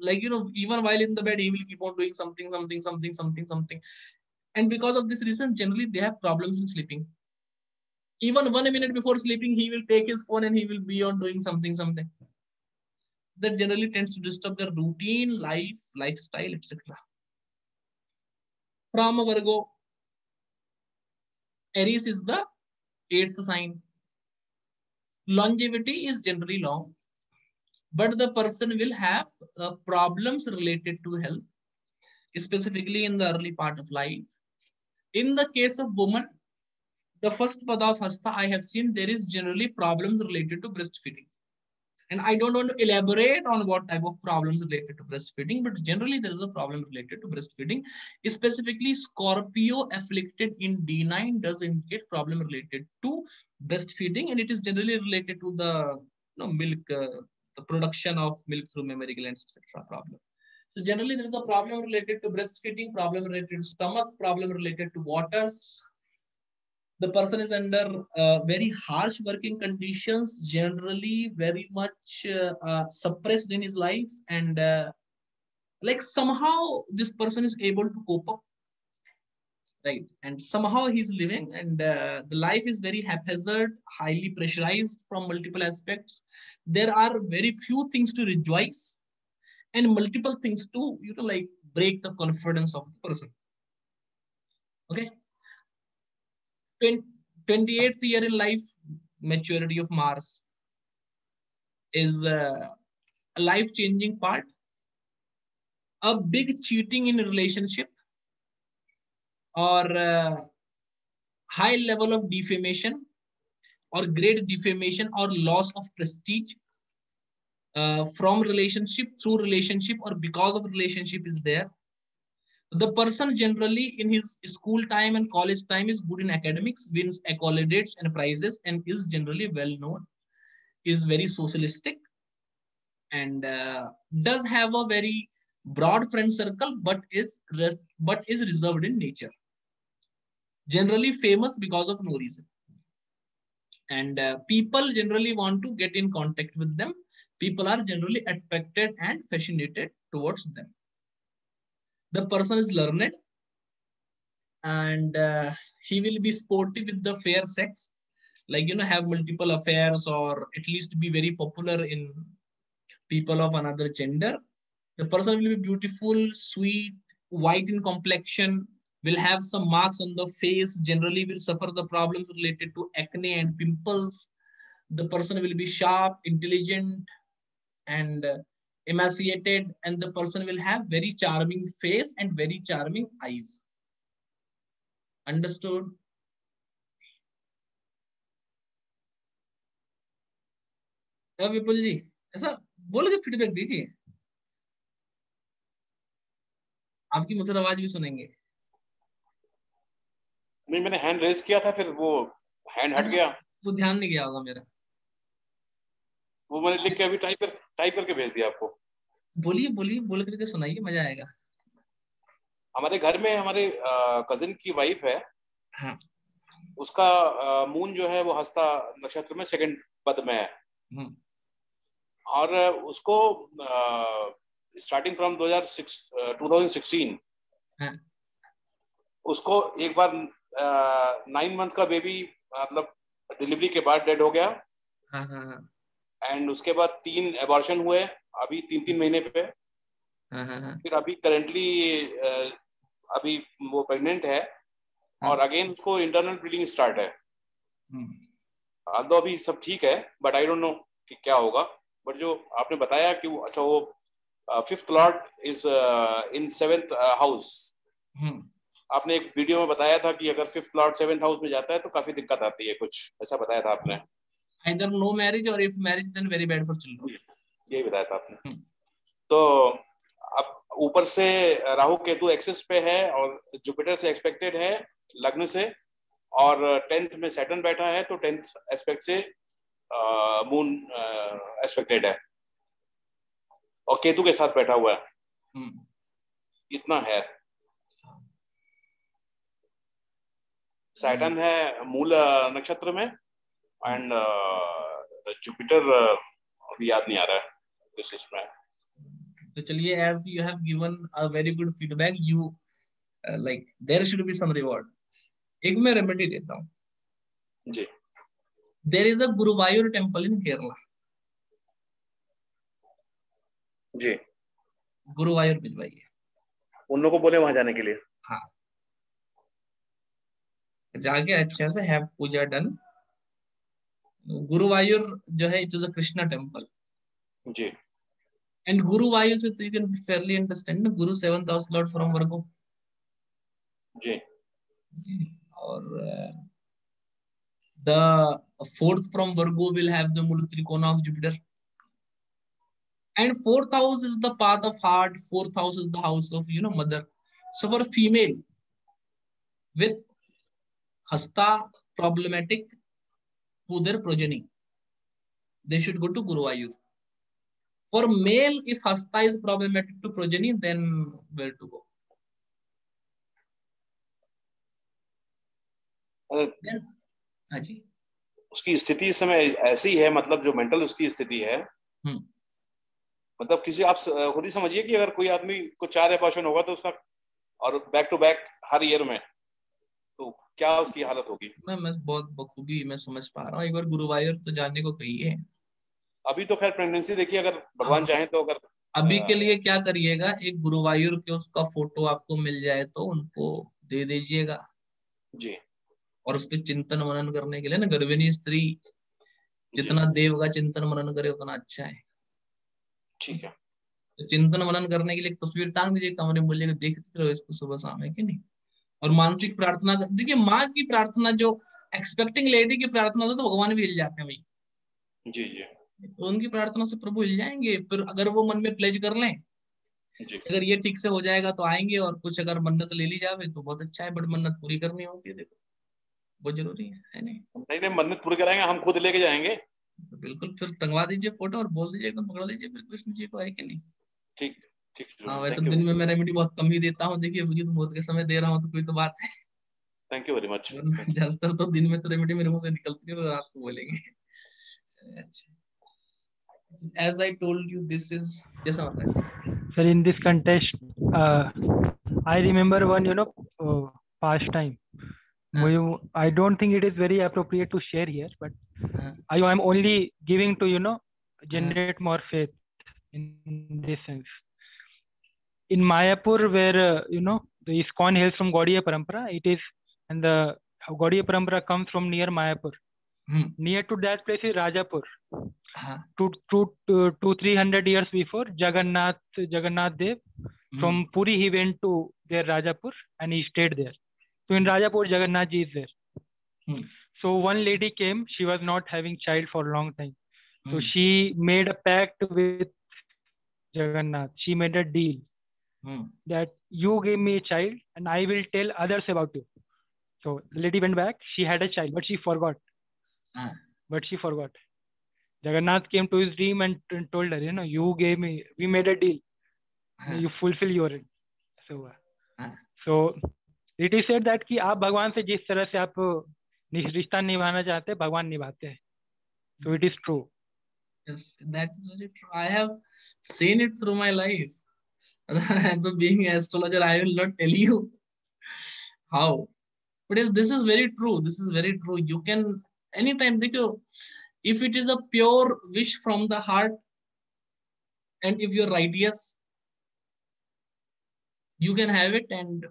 like, you know, even while in the bed, he will keep on doing something, something, something, something, something. And because of this reason, generally they have problems in sleeping. Even one minute before sleeping, he will take his phone and he will be on doing something, something. That generally tends to disturb their routine, life, lifestyle, et cetera. From Virgo, Aries is the eighth sign. Longevity is generally long, but the person will have uh, problems related to health, specifically in the early part of life. In the case of woman, the first pada of Hasta I have seen, there is generally problems related to breastfeeding. And I don't want to elaborate on what type of problems related to breastfeeding, but generally there is a problem related to breastfeeding. Specifically, Scorpio afflicted in D nine does indicate problem related to breastfeeding, and it is generally related to the you know, milk, uh, the production of milk through mammary glands, et cetera problem. So generally there is a problem related to breastfeeding, problem related to stomach, problem related to waters. The person is under uh, very harsh working conditions, generally very much uh, uh, suppressed in his life, and uh, like somehow this person is able to cope up, right? And somehow he's living, and uh, the life is very haphazard, highly pressurized from multiple aspects. There are very few things to rejoice and multiple things to, you know, like break the confidence of the person. Okay. twenty-eighth year in life, maturity of Mars is uh, a life-changing part. A big cheating in a relationship or uh, high level of defamation or great defamation or loss of prestige uh, from relationship, through relationship or because of relationship is there. The person generally in his school time and college time is good in academics, wins accolades and prizes, and is generally well known, is very socialistic, and uh, does have a very broad friend circle, but is res but is reserved in nature. Generally famous because of no reason. And uh, people generally want to get in contact with them. People are generally attracted and fascinated towards them. The person is learned, and uh, he will be sporty with the fair sex, like, you know, have multiple affairs or at least be very popular in people of another gender. The person will be beautiful, sweet, white in complexion, will have some marks on the face, generally will suffer the problems related to acne and pimples. The person will be sharp, intelligent, and uh, emaciated, and the person will have very charming face and very charming eyes. Understood? Yeah, Vipulji, ऐसा बोल के feedback दीजिए, आपकी मधुर आवाज भी सुनेंगे। नहीं, मैंने हैंड रेज किया था, फिर वो हैंड हट गया, वो ध्यान नहीं गया होगा मेरा। वो मैंने लिख के अभी टाइप कर, टाइप करके भेज दिया आपको। बोलिए बोलिए, बोल करके सुनाइए, मजा आएगा। हमारे घर में हमारे आ, कजिन की वाइफ है। हाँ। उसका आ, मून जो है वो हस्ता नक्षत्र में सेकंड पद में है, और उसको स्टार्टिंग फ्रॉम दो हज़ार सोलह हाँ। उसको एक बार नाइन मंथ का बेबी मतलब डिलीवरी के बाद डेड हो गया। हाँ हाँ। एंड उसके बाद तीन एबॉर्शन हुए अभी तीन तीन महीने पे। फिर अभी करेंटली अभी वो प्रेग्नेंट है और अगेन उसको इंटरनल ब्लीडिंग स्टार्ट है। अभी सब ठीक है बट आई डोंट नो कि क्या होगा। बट जो आपने बताया कि वो अच्छा वो fifth lord is in seventh house, आपने एक वीडियो में बताया था कि अगर फिफ्थ लॉर्ड सेवेंथ हाउस में जाता है तो काफी दिक्कत आती है, कुछ ऐसा बताया था आपने। Either no marriage और if marriage then very bad for children, यही बताया था आपने। तो अब ऊपर से राहु केतु एक्सिस पे है और जुपिटर से एक्सपेक्टेड है लग्न से, और टेंथ में सैटर्न बैठा है तो टेंथ एस्पेक्ट से मून एक्सपेक्टेड है और केतु के साथ बैठा हुआ है। इतना है, सैटर्न है मूल नक्षत्र में एंड जुपिटर अभी याद नहीं आ रहा है इस इसमें। तो चलिए, as you have given a very good feedback, you uh, like there should be some reward. एक मैं रेमेडी देता हूँ जी। There is a Guruvayur temple in Kerala जी। गुरुवायूर भिजवाइए उन लोगों को, बोले वहां जाने के लिए। हाँ, जाके अच्छे से हैव पूजा डन। गुरुवायूर जो है it is a Krishna temple जी। एंड गुरुवायूर से तो you can fairly understand Guru seventh house lord from Virgo जी। और the fourth from Virgo will have the mool trikona of Jupiter, and fourth house is the path of heart, fourth house is the house of you know mother. So for female with Hasta problematic to their progeny, they should go to Guruvayur. For male, if Hasta is problematic to progeny, then where to go? Then, हाँ जी, उसकी स्थिति इस समय ऐसी है, मतलब जो mental उसकी स्थिति है, मतलब किसी आप खुद ही समझिए कि अगर कोई आदमी को चार एबॉर्शन होगा तो उसका, और बैक टू बैक हर ईयर में, तो क्या उसकी हालत होगी। मैं मैं बहुत बखूबी मैं समझ पा रहा हूँ। एक बार गुरुवायूर तो जाने को कहिए। अभी तो खैर प्रेगनेंसी देखिए, अगर भगवान चाहे तो, अगर अभी आ... के लिए क्या करिएगा, एक गुरुवायूर के उसका फोटो आपको मिल जाए तो उनको दे दीजिएगा जी। और उसपे चिंतन मनन करने के लिए ना, गर्भिणी स्त्री जितना देव का चिंतन मनन करे उतना अच्छा है। ठीक है, तो चिंतन मनन करने के लिए एक तस्वीर टांग दीजिए कमरे में, बोलिएगा देखते रहो इसको सुबह शाम, है कि नहीं। और मानसिक प्रार्थना, देखिए माँ की प्रार्थना, जो एक्सपेक्टिंग लेडी की प्रार्थना होती है तो भगवान भी हिल जाते हैं भाई जी जी। तो उनकी प्रार्थना से प्रभु हिल जाएंगे। फिर अगर वो मन में प्लेज कर लें जी, अगर ये ठीक से हो जाएगा तो आएंगे, और कुछ अगर मन्नत ले ली जावे तो बहुत अच्छा है, बट मन्नत पूरी करनी होती है। देखो बहुत जरूरी है, है नहीं? नहीं नहीं, मन्नत पूरी कराएंगे, हम खुद लेके जाएंगे। तो बिल्कुल, फिर टंगवा दीजिए फोटो और बोल दीजिए, पकड़ा दीजिए फिर कृष्ण जी को, है कि नहीं। ठीक ठीक। हाँ, वैसे दिन में मैं रेमेडी बहुत कम ही देता हूँ, देखिए मुहूर्त के समय दे रहा हूँ तो कोई तो बात है। Thank you very much. ज्यादातर तो दिन में तो रेमेडी मेरे मुंह से निकलती है, रात को बोलेंगे। As I told you, this is जैसा बताया sir, in this contest, uh, I remember one, you know, uh, past time. We, I don't think it is very appropriate to share here, but I am only giving to, you know, generate more faith in this sense. In Mayapur, where uh, you know the ISKCON hails from Gaudiya parampara, it is, and the Gaudiya parampara comes from near Mayapur. Hmm. Near to that place is Rajapur. Huh. Two, two, two, two, three hundred years before, Jagannath, Jagannath Dev, hmm. from Puri he went to their Rajapur and he stayed there. So in Rajapur, Jagannath ji is there. Hmm. So one lady came. She was not having child for a long time. Hmm. So she made a pact with Jagannath. She made a deal. Hmm. That you give me a child and I will tell others about you. So the lady went back. She had a child, but she forgot. Uh. But she forgot. Jagannath came to his dream and told her, you know, you gave me, we made a deal. Uh-huh. You fulfill your end. So, uh-huh. so it is said that कि आप भगवान से जिस तरह से आप रिश्ता निभाना चाहते हैं, भगवान निभाते हैं. So it is true. Yes, that is very true. I have seen it through my life. So being an astrologer, I will not tell you how. But yes, this is very true. This is very true. You can anytime, देखो, if it is a pure wish from the heart, and if you are righteous, you can have it, and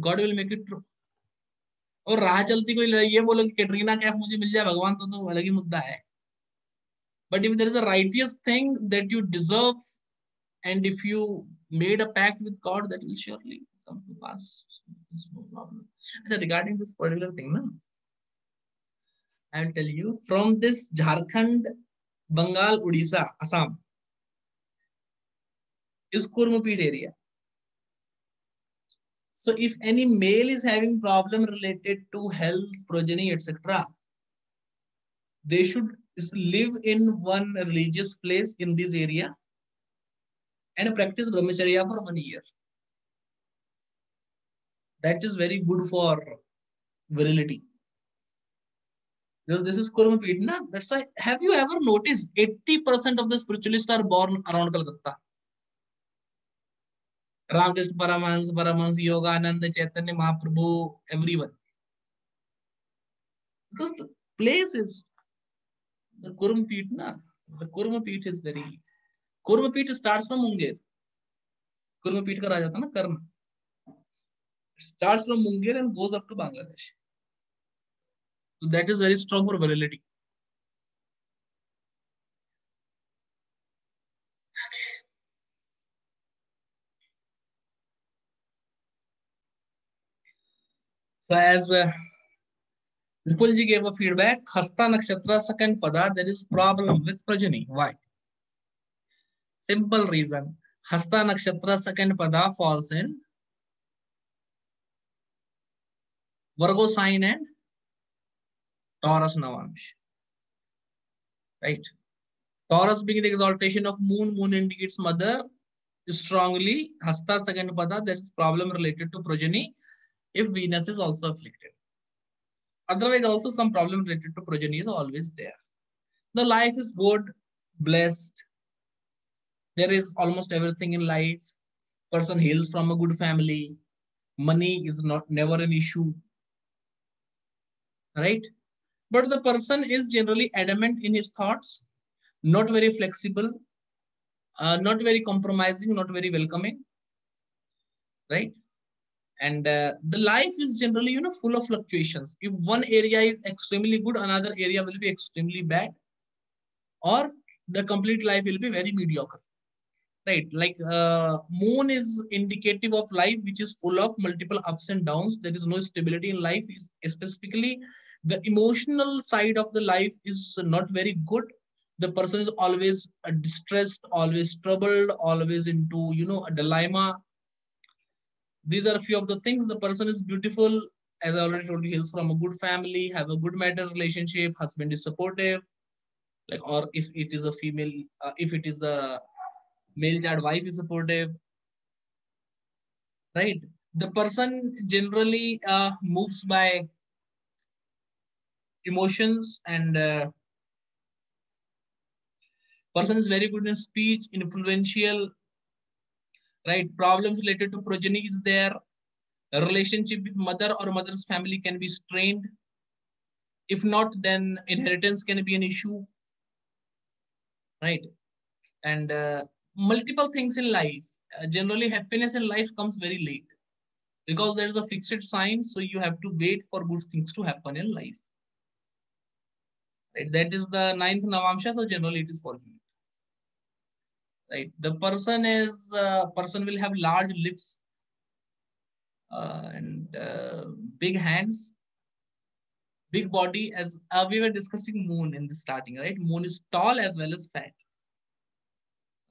God will make it true. और राह चलती कोई ये बोलो कि कैटरीना कैफ मुझे मिल जाए भगवान तो तो अलग ही मुद्दा है. But if there is a righteous thing that you deserve, and if you made a pact with God, that will surely come to pass. No problem. Regarding this particular thing, na, I will tell you from this Jharkhand, Bengal, Odisha, Assam is Kurma Peeth area. So if any male is having problem related to health, progeny, et cetera, they should live in one religious place in this area and practice brahmacharya for one year. That is very good for virility. Because this is Kurma Peeth, na? That's why. Have you ever noticed eighty percent of the spiritualists are born around Calcutta? Ramdev, Paramhans, Paramhans, Yoga, Ananda, Chaitanya, Mahaprabhu, everyone. Because the place is the Kurma Peeth, na? The Kurma Peeth is very. Kurma Peeth starts from Munger. Kurma Peeth ka raja tha na karma. It starts from Munger and goes up to Bangladesh. So that is very strong for virility. So as uh, Vipulji gave a feedback, Hasta Nakshatra second pada, there is problem with progeny. Why? Simple reason. Hasta Nakshatra second pada falls in Virgo sign and Taurus Navamsh. Right? Taurus being the exaltation of moon, moon indicates mother. Strongly, Hasta second pada, there is problem related to progeny. If Venus is also afflicted. Otherwise, also some problem related to progeny is always there. The life is good, blessed. There is almost everything in life. Person hails from a good family. Money is not never an issue. Right? But the person is generally adamant in his thoughts, not very flexible, uh, not very compromising, not very welcoming. Right? And uh, the life is generally, you know, full of fluctuations. If one area is extremely good, another area will be extremely bad. Or the complete life will be very mediocre. Right? Like uh, moon is indicative of life, which is full of multiple ups and downs. There is no stability in life. Specifically, the emotional side of the life is not very good. The person is always distressed, always troubled, always into, you know, a dilemma. These are a few of the things. The person is beautiful, as I already told you, hails from a good family, have a good marital relationship, husband is supportive, like, or if it is a female, uh, if it is the male child, wife is supportive, right? The person generally uh, moves by emotions and uh, person is very good in speech, influential. Right, problems related to progeny is there. A relationship with mother or mother's family can be strained. If not, then inheritance can be an issue. Right, and uh, multiple things in life. Uh, generally, happiness in life comes very late because there is a fixed sign. So you have to wait for good things to happen in life. Right, that is the ninth Navamsha. So generally, it is fortunate. Right, the person is uh, person will have large lips uh, and uh, big hands, big body. As uh, we were discussing moon in the starting, right? Moon is tall as well as fat.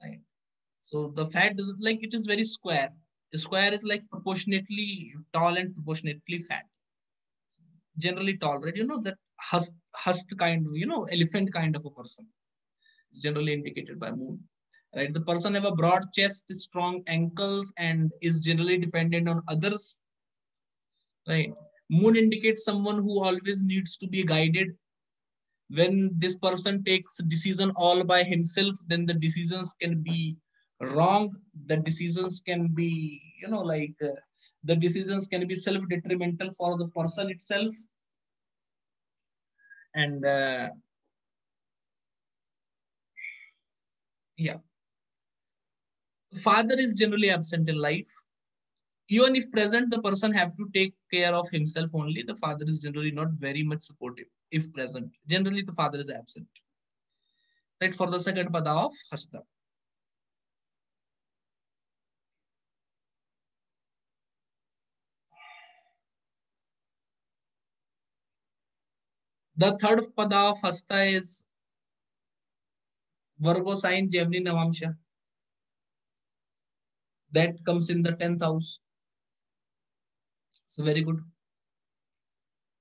Right, so the fat is like it is very square. The square is like proportionately tall and proportionately fat. Generally tall, right? You know that husky kind, you know, elephant kind of a person. is generally indicated by moon. Right? The person have a broad chest, strong ankles, and is generally dependent on others. Right? Moon indicates someone who always needs to be guided. When this person takes decision all by himself, then the decisions can be wrong. The decisions can be, you know, like uh, the decisions can be self-detrimental for the person itself. And uh, yeah. Father is generally absent in life. Even if present, the person have to take care of himself only. The father is generally not very much supportive. If present, generally the father is absent. Right, for the second pada of Hasta. The third pada of Hasta is Virgo sign, Gemini Navamsha. That comes in the tenth house. So very good.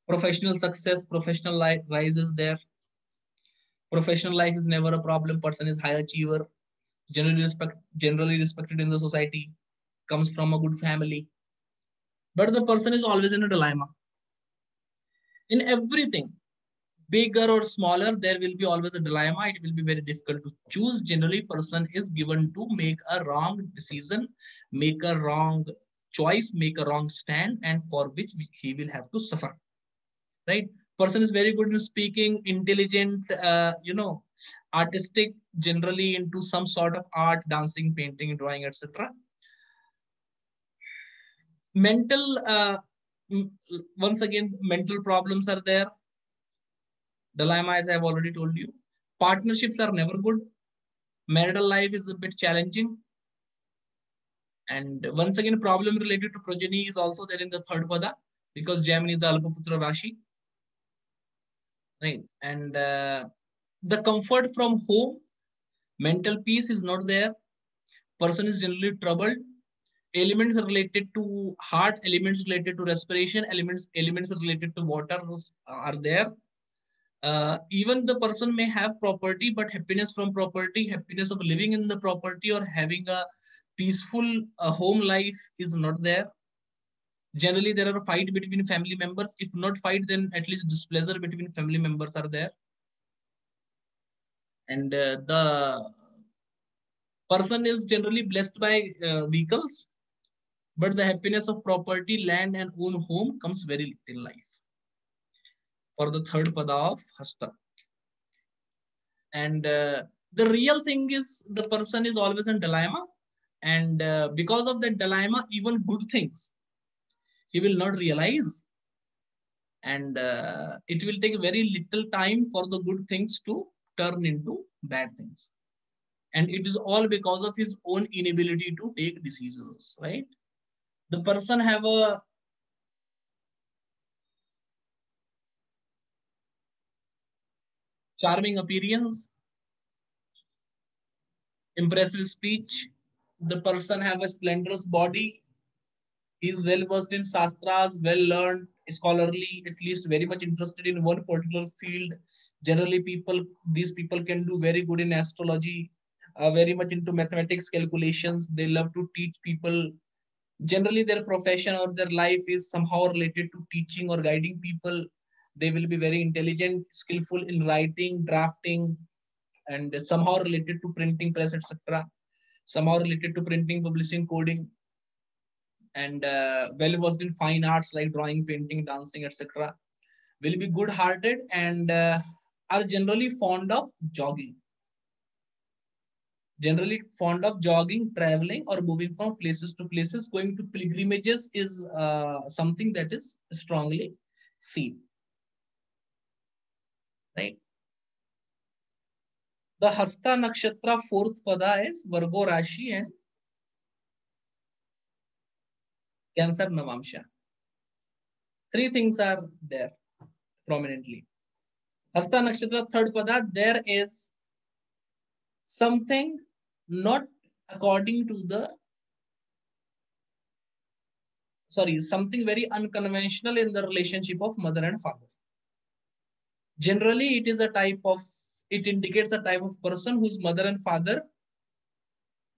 Professional success, professional life rises there. Professional life is never a problem. Person is high achiever, generally respect, generally respected in the society, comes from a good family. But the person is always in a dilemma. In everything, bigger or smaller, there will be always a dilemma. It will be very difficult to choose. Generally, person is given to make a wrong decision, make a wrong choice, make a wrong stand, and for which he will have to suffer. Right? Person is very good in speaking, intelligent, uh, you know, artistic, generally into some sort of art, dancing, painting, drawing, et cetera. Mental, uh, once again, mental problems are there. Dilemma, as I have already told you. Partnerships are never good. Marital life is a bit challenging. And once again, problem related to progeny is also there in the third pada, because Gemini is Alpaputra Rashi. Right. And uh, the comfort from home, mental peace is not there. Person is generally troubled. Elements related to heart, elements related to respiration, elements, elements related to water are there. Uh, even the person may have property, but happiness from property, happiness of living in the property or having a peaceful uh, home life is not there. Generally, there are fights between family members. If not fight, then at least displeasure between family members are there. And uh, the person is generally blessed by uh, vehicles, but the happiness of property, land and own home comes very little in life. For the third pada of Hasta. And uh, the real thing is the person is always in dilemma. And uh, because of that dilemma, even good things he will not realize. And uh, it will take very little time for the good things to turn into bad things. And it is all because of his own inability to take decisions, right? The person have a charming appearance, impressive speech. The person have a splendorous body. He is well versed in sastras, well learned, scholarly, at least very much interested in one particular field. Generally, people these people can do very good in astrology, uh, very much into mathematics, calculations. They love to teach people. Generally, their profession or their life is somehow related to teaching or guiding people. They will be very intelligent, skillful in writing, drafting, and somehow related to printing press, et cetera. Somehow related to printing, publishing, coding, and uh, well-versed in fine arts like drawing, painting, dancing, et cetera. Will be good-hearted and uh, are generally fond of jogging. Generally fond of jogging, traveling, or moving from places to places. Going to pilgrimages is uh, something that is strongly seen. Right. The Hasta Nakshatra fourth pada is Virgo Rashi and Cancer Navamsha. Three things are there prominently. Hasta Nakshatra third pada, there is something not according to the, sorry, something very unconventional in the relationship of mother and father. Generally, it is a type of it indicates a type of person whose mother and father,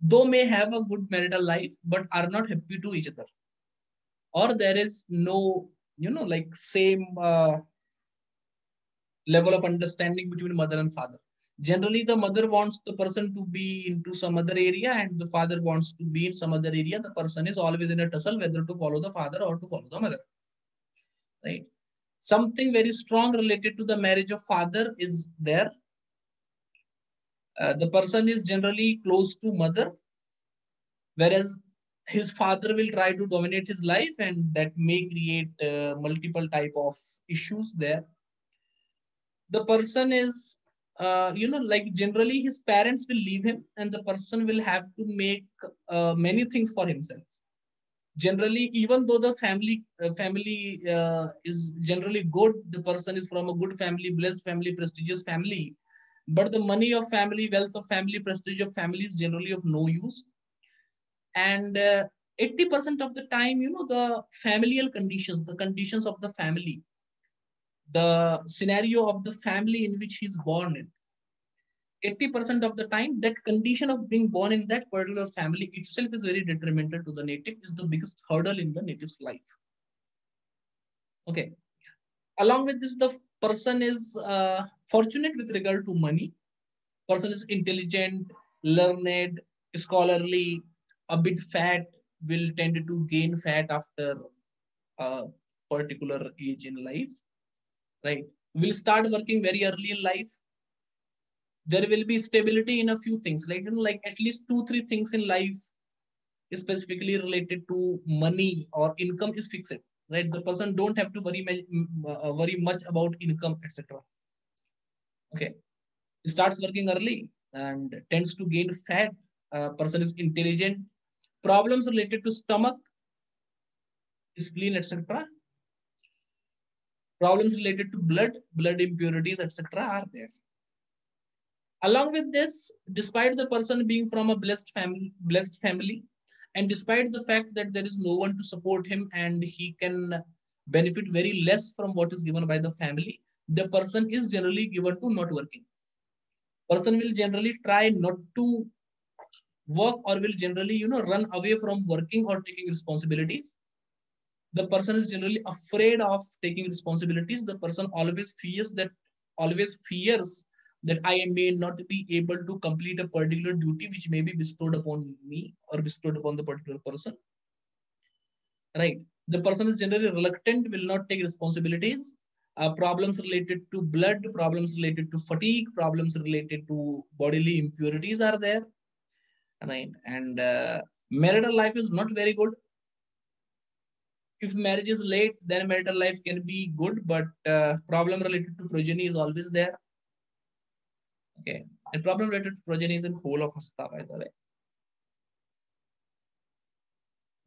though may have a good marital life, but are not happy to each other, or there is no, you know, like same uh, level of understanding between mother and father. Generally, the mother wants the person to be into some other area, and the father wants to be in some other area. The person is always in a tussle whether to follow the father or to follow the mother. Right? Something very strong related to the marriage of father is there. Uh, the person is generally close to mother, whereas his father will try to dominate his life, and that may create uh, multiple type of issues there. The person is, uh, you know, like generally his parents will leave him, and the person will have to make uh, many things for himself. Generally, even though the family uh, family uh, is generally good, the person is from a good family, blessed family, prestigious family, but the money of family, wealth of family, prestige of family is generally of no use. And uh, eighty percent of the time, you know, the familial conditions, the conditions of the family, the scenario of the family in which he's born in, eighty percent of the time, that condition of being born in that particular family itself is very detrimental to the native, is the biggest hurdle in the native's life. Okay. Along with this, the person is uh, fortunate with regard to money. Person is intelligent, learned, scholarly, a bit fat, will tend to gain fat after a particular age in life, right? Will start working very early in life. There will be stability in a few things, like, you know, like at least two, three things in life specifically related to money or income is fixed. Right, the person don't have to worry, uh, worry much about income, et cetera. Okay, he starts working early and tends to gain fat. Uh, person is intelligent. Problems related to stomach, spleen, et cetera. Problems related to blood, blood impurities, et cetera are there. Along with this, despite the person being from a blessed family, blessed family. And despite the fact that there is no one to support him and he can benefit very less from what is given by the family, the person is generally given to not working. Person will generally try not to work or will generally, you know, run away from working or taking responsibilities. The person is generally afraid of taking responsibilities. The person always fears that, always fears that I may not be able to complete a particular duty which may be bestowed upon me or bestowed upon the particular person, right? The person is generally reluctant, will not take responsibilities. Uh, problems related to blood, problems related to fatigue, problems related to bodily impurities are there, right? And uh, marital life is not very good. If marriage is late, then marital life can be good, but uh, problem related to progeny is always there. Okay, and problem related to progeny is in whole of Hasta, by the way.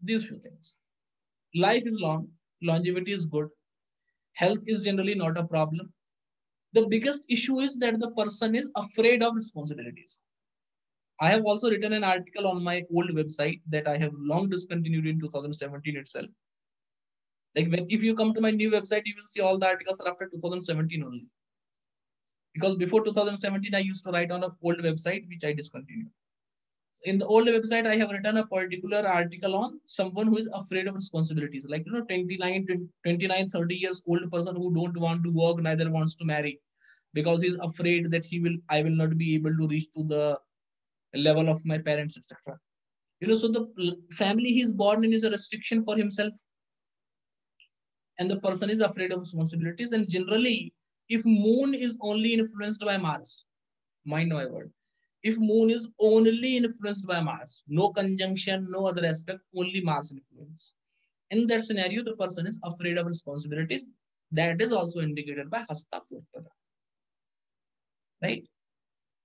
These few things. Life is long, longevity is good, health is generally not a problem. The biggest issue is that the person is afraid of responsibilities. I have also written an article on my old website that I have long discontinued in two thousand seventeen itself. Like when, if you come to my new website, you will see all the articles are after two thousand seventeen only. Because before two thousand seventeen, I used to write on an old website, which I discontinued. In the old website, I have written a particular article on someone who is afraid of responsibilities. Like, you know, twenty-nine, twenty-nine, thirty years old person who don't want to work, neither wants to marry. Because he's afraid that he will, I will not be able to reach to the level of my parents, et cetera. You know, so the family he's born in is a restriction for himself. And the person is afraid of responsibilities. And generally, if moon is only influenced by Mars, mind my word. If moon is only influenced by Mars, no conjunction, no other aspect, only Mars influence. In that scenario, the person is afraid of responsibilities. That is also indicated by Hasta Uttara, right?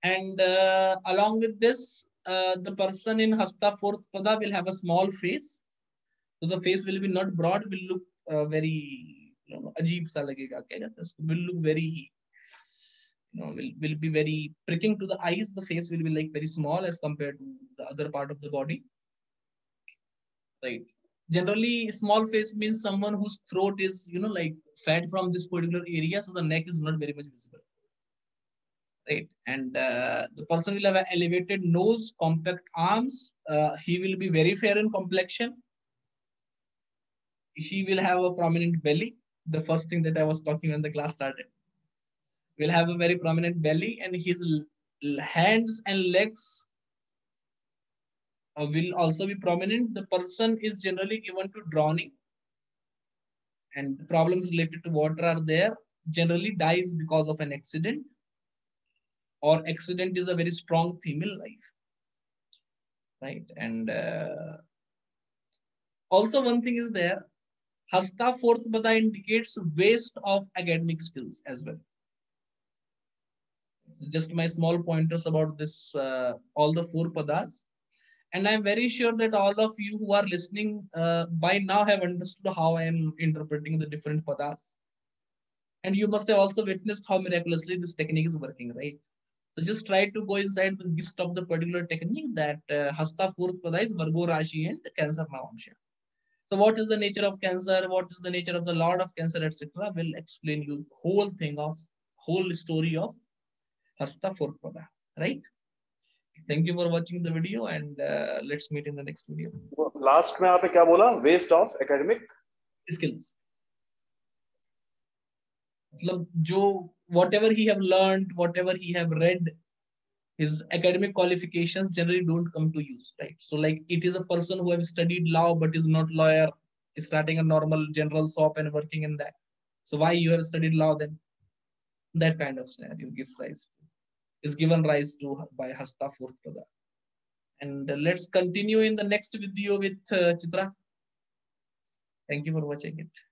And uh, along with this, uh, the person in Hasta Uttara will have a small face. So the face will be not broad, will look uh, very No, no, ajeeb sa lagega, will look very, you know, will, will be very pricking to the eyes. The face will be like very small as compared to the other part of the body, right? Generally, small face means someone whose throat is, you know, like fat from this particular area. So the neck is not very much visible, right? And uh, the person will have an elevated nose, compact arms. Uh, he will be very fair in complexion. He will have a prominent belly. The first thing that I was talking when the class started. Will have a very prominent belly, and his hands and legs will also be prominent. The person is generally given to drowning, and problems related to water are there. Generally dies because of an accident, or accident is a very strong female life, right? And uh, also one thing is there, Hasta fourth Bada indicates waste of academic skills as well. Just my small pointers about this, uh, all the four padas. And I'm very sure that all of you who are listening uh, by now have understood how I am interpreting the different padas. And you must have also witnessed how miraculously this technique is working, right? So just try to go inside the gist of the particular technique that uh, Hasta fourth Pada is Virgo Rashi and Cancer Navamsha. So what is the nature of Cancer? What is the nature of the Lord of Cancer, et cetera? We'll explain you whole thing of, whole story of Hasta fourth Pada, right? Thank you for watching the video, and uh, let's meet in the next video. Last में आपने क्या बोला? Waste of academic skills. मतलब जो whatever he have learned, whatever he have read, his academic qualifications generally don't come to use, right? So like it is a person who have studied law but is not lawyer, is starting a normal general shop and working in that. So why you have studied law then? That kind of scenario gives rise to, is given rise to by Hasta fourth Pada. And uh, let's continue in the next video with uh, Chitra. Thank you for watching it.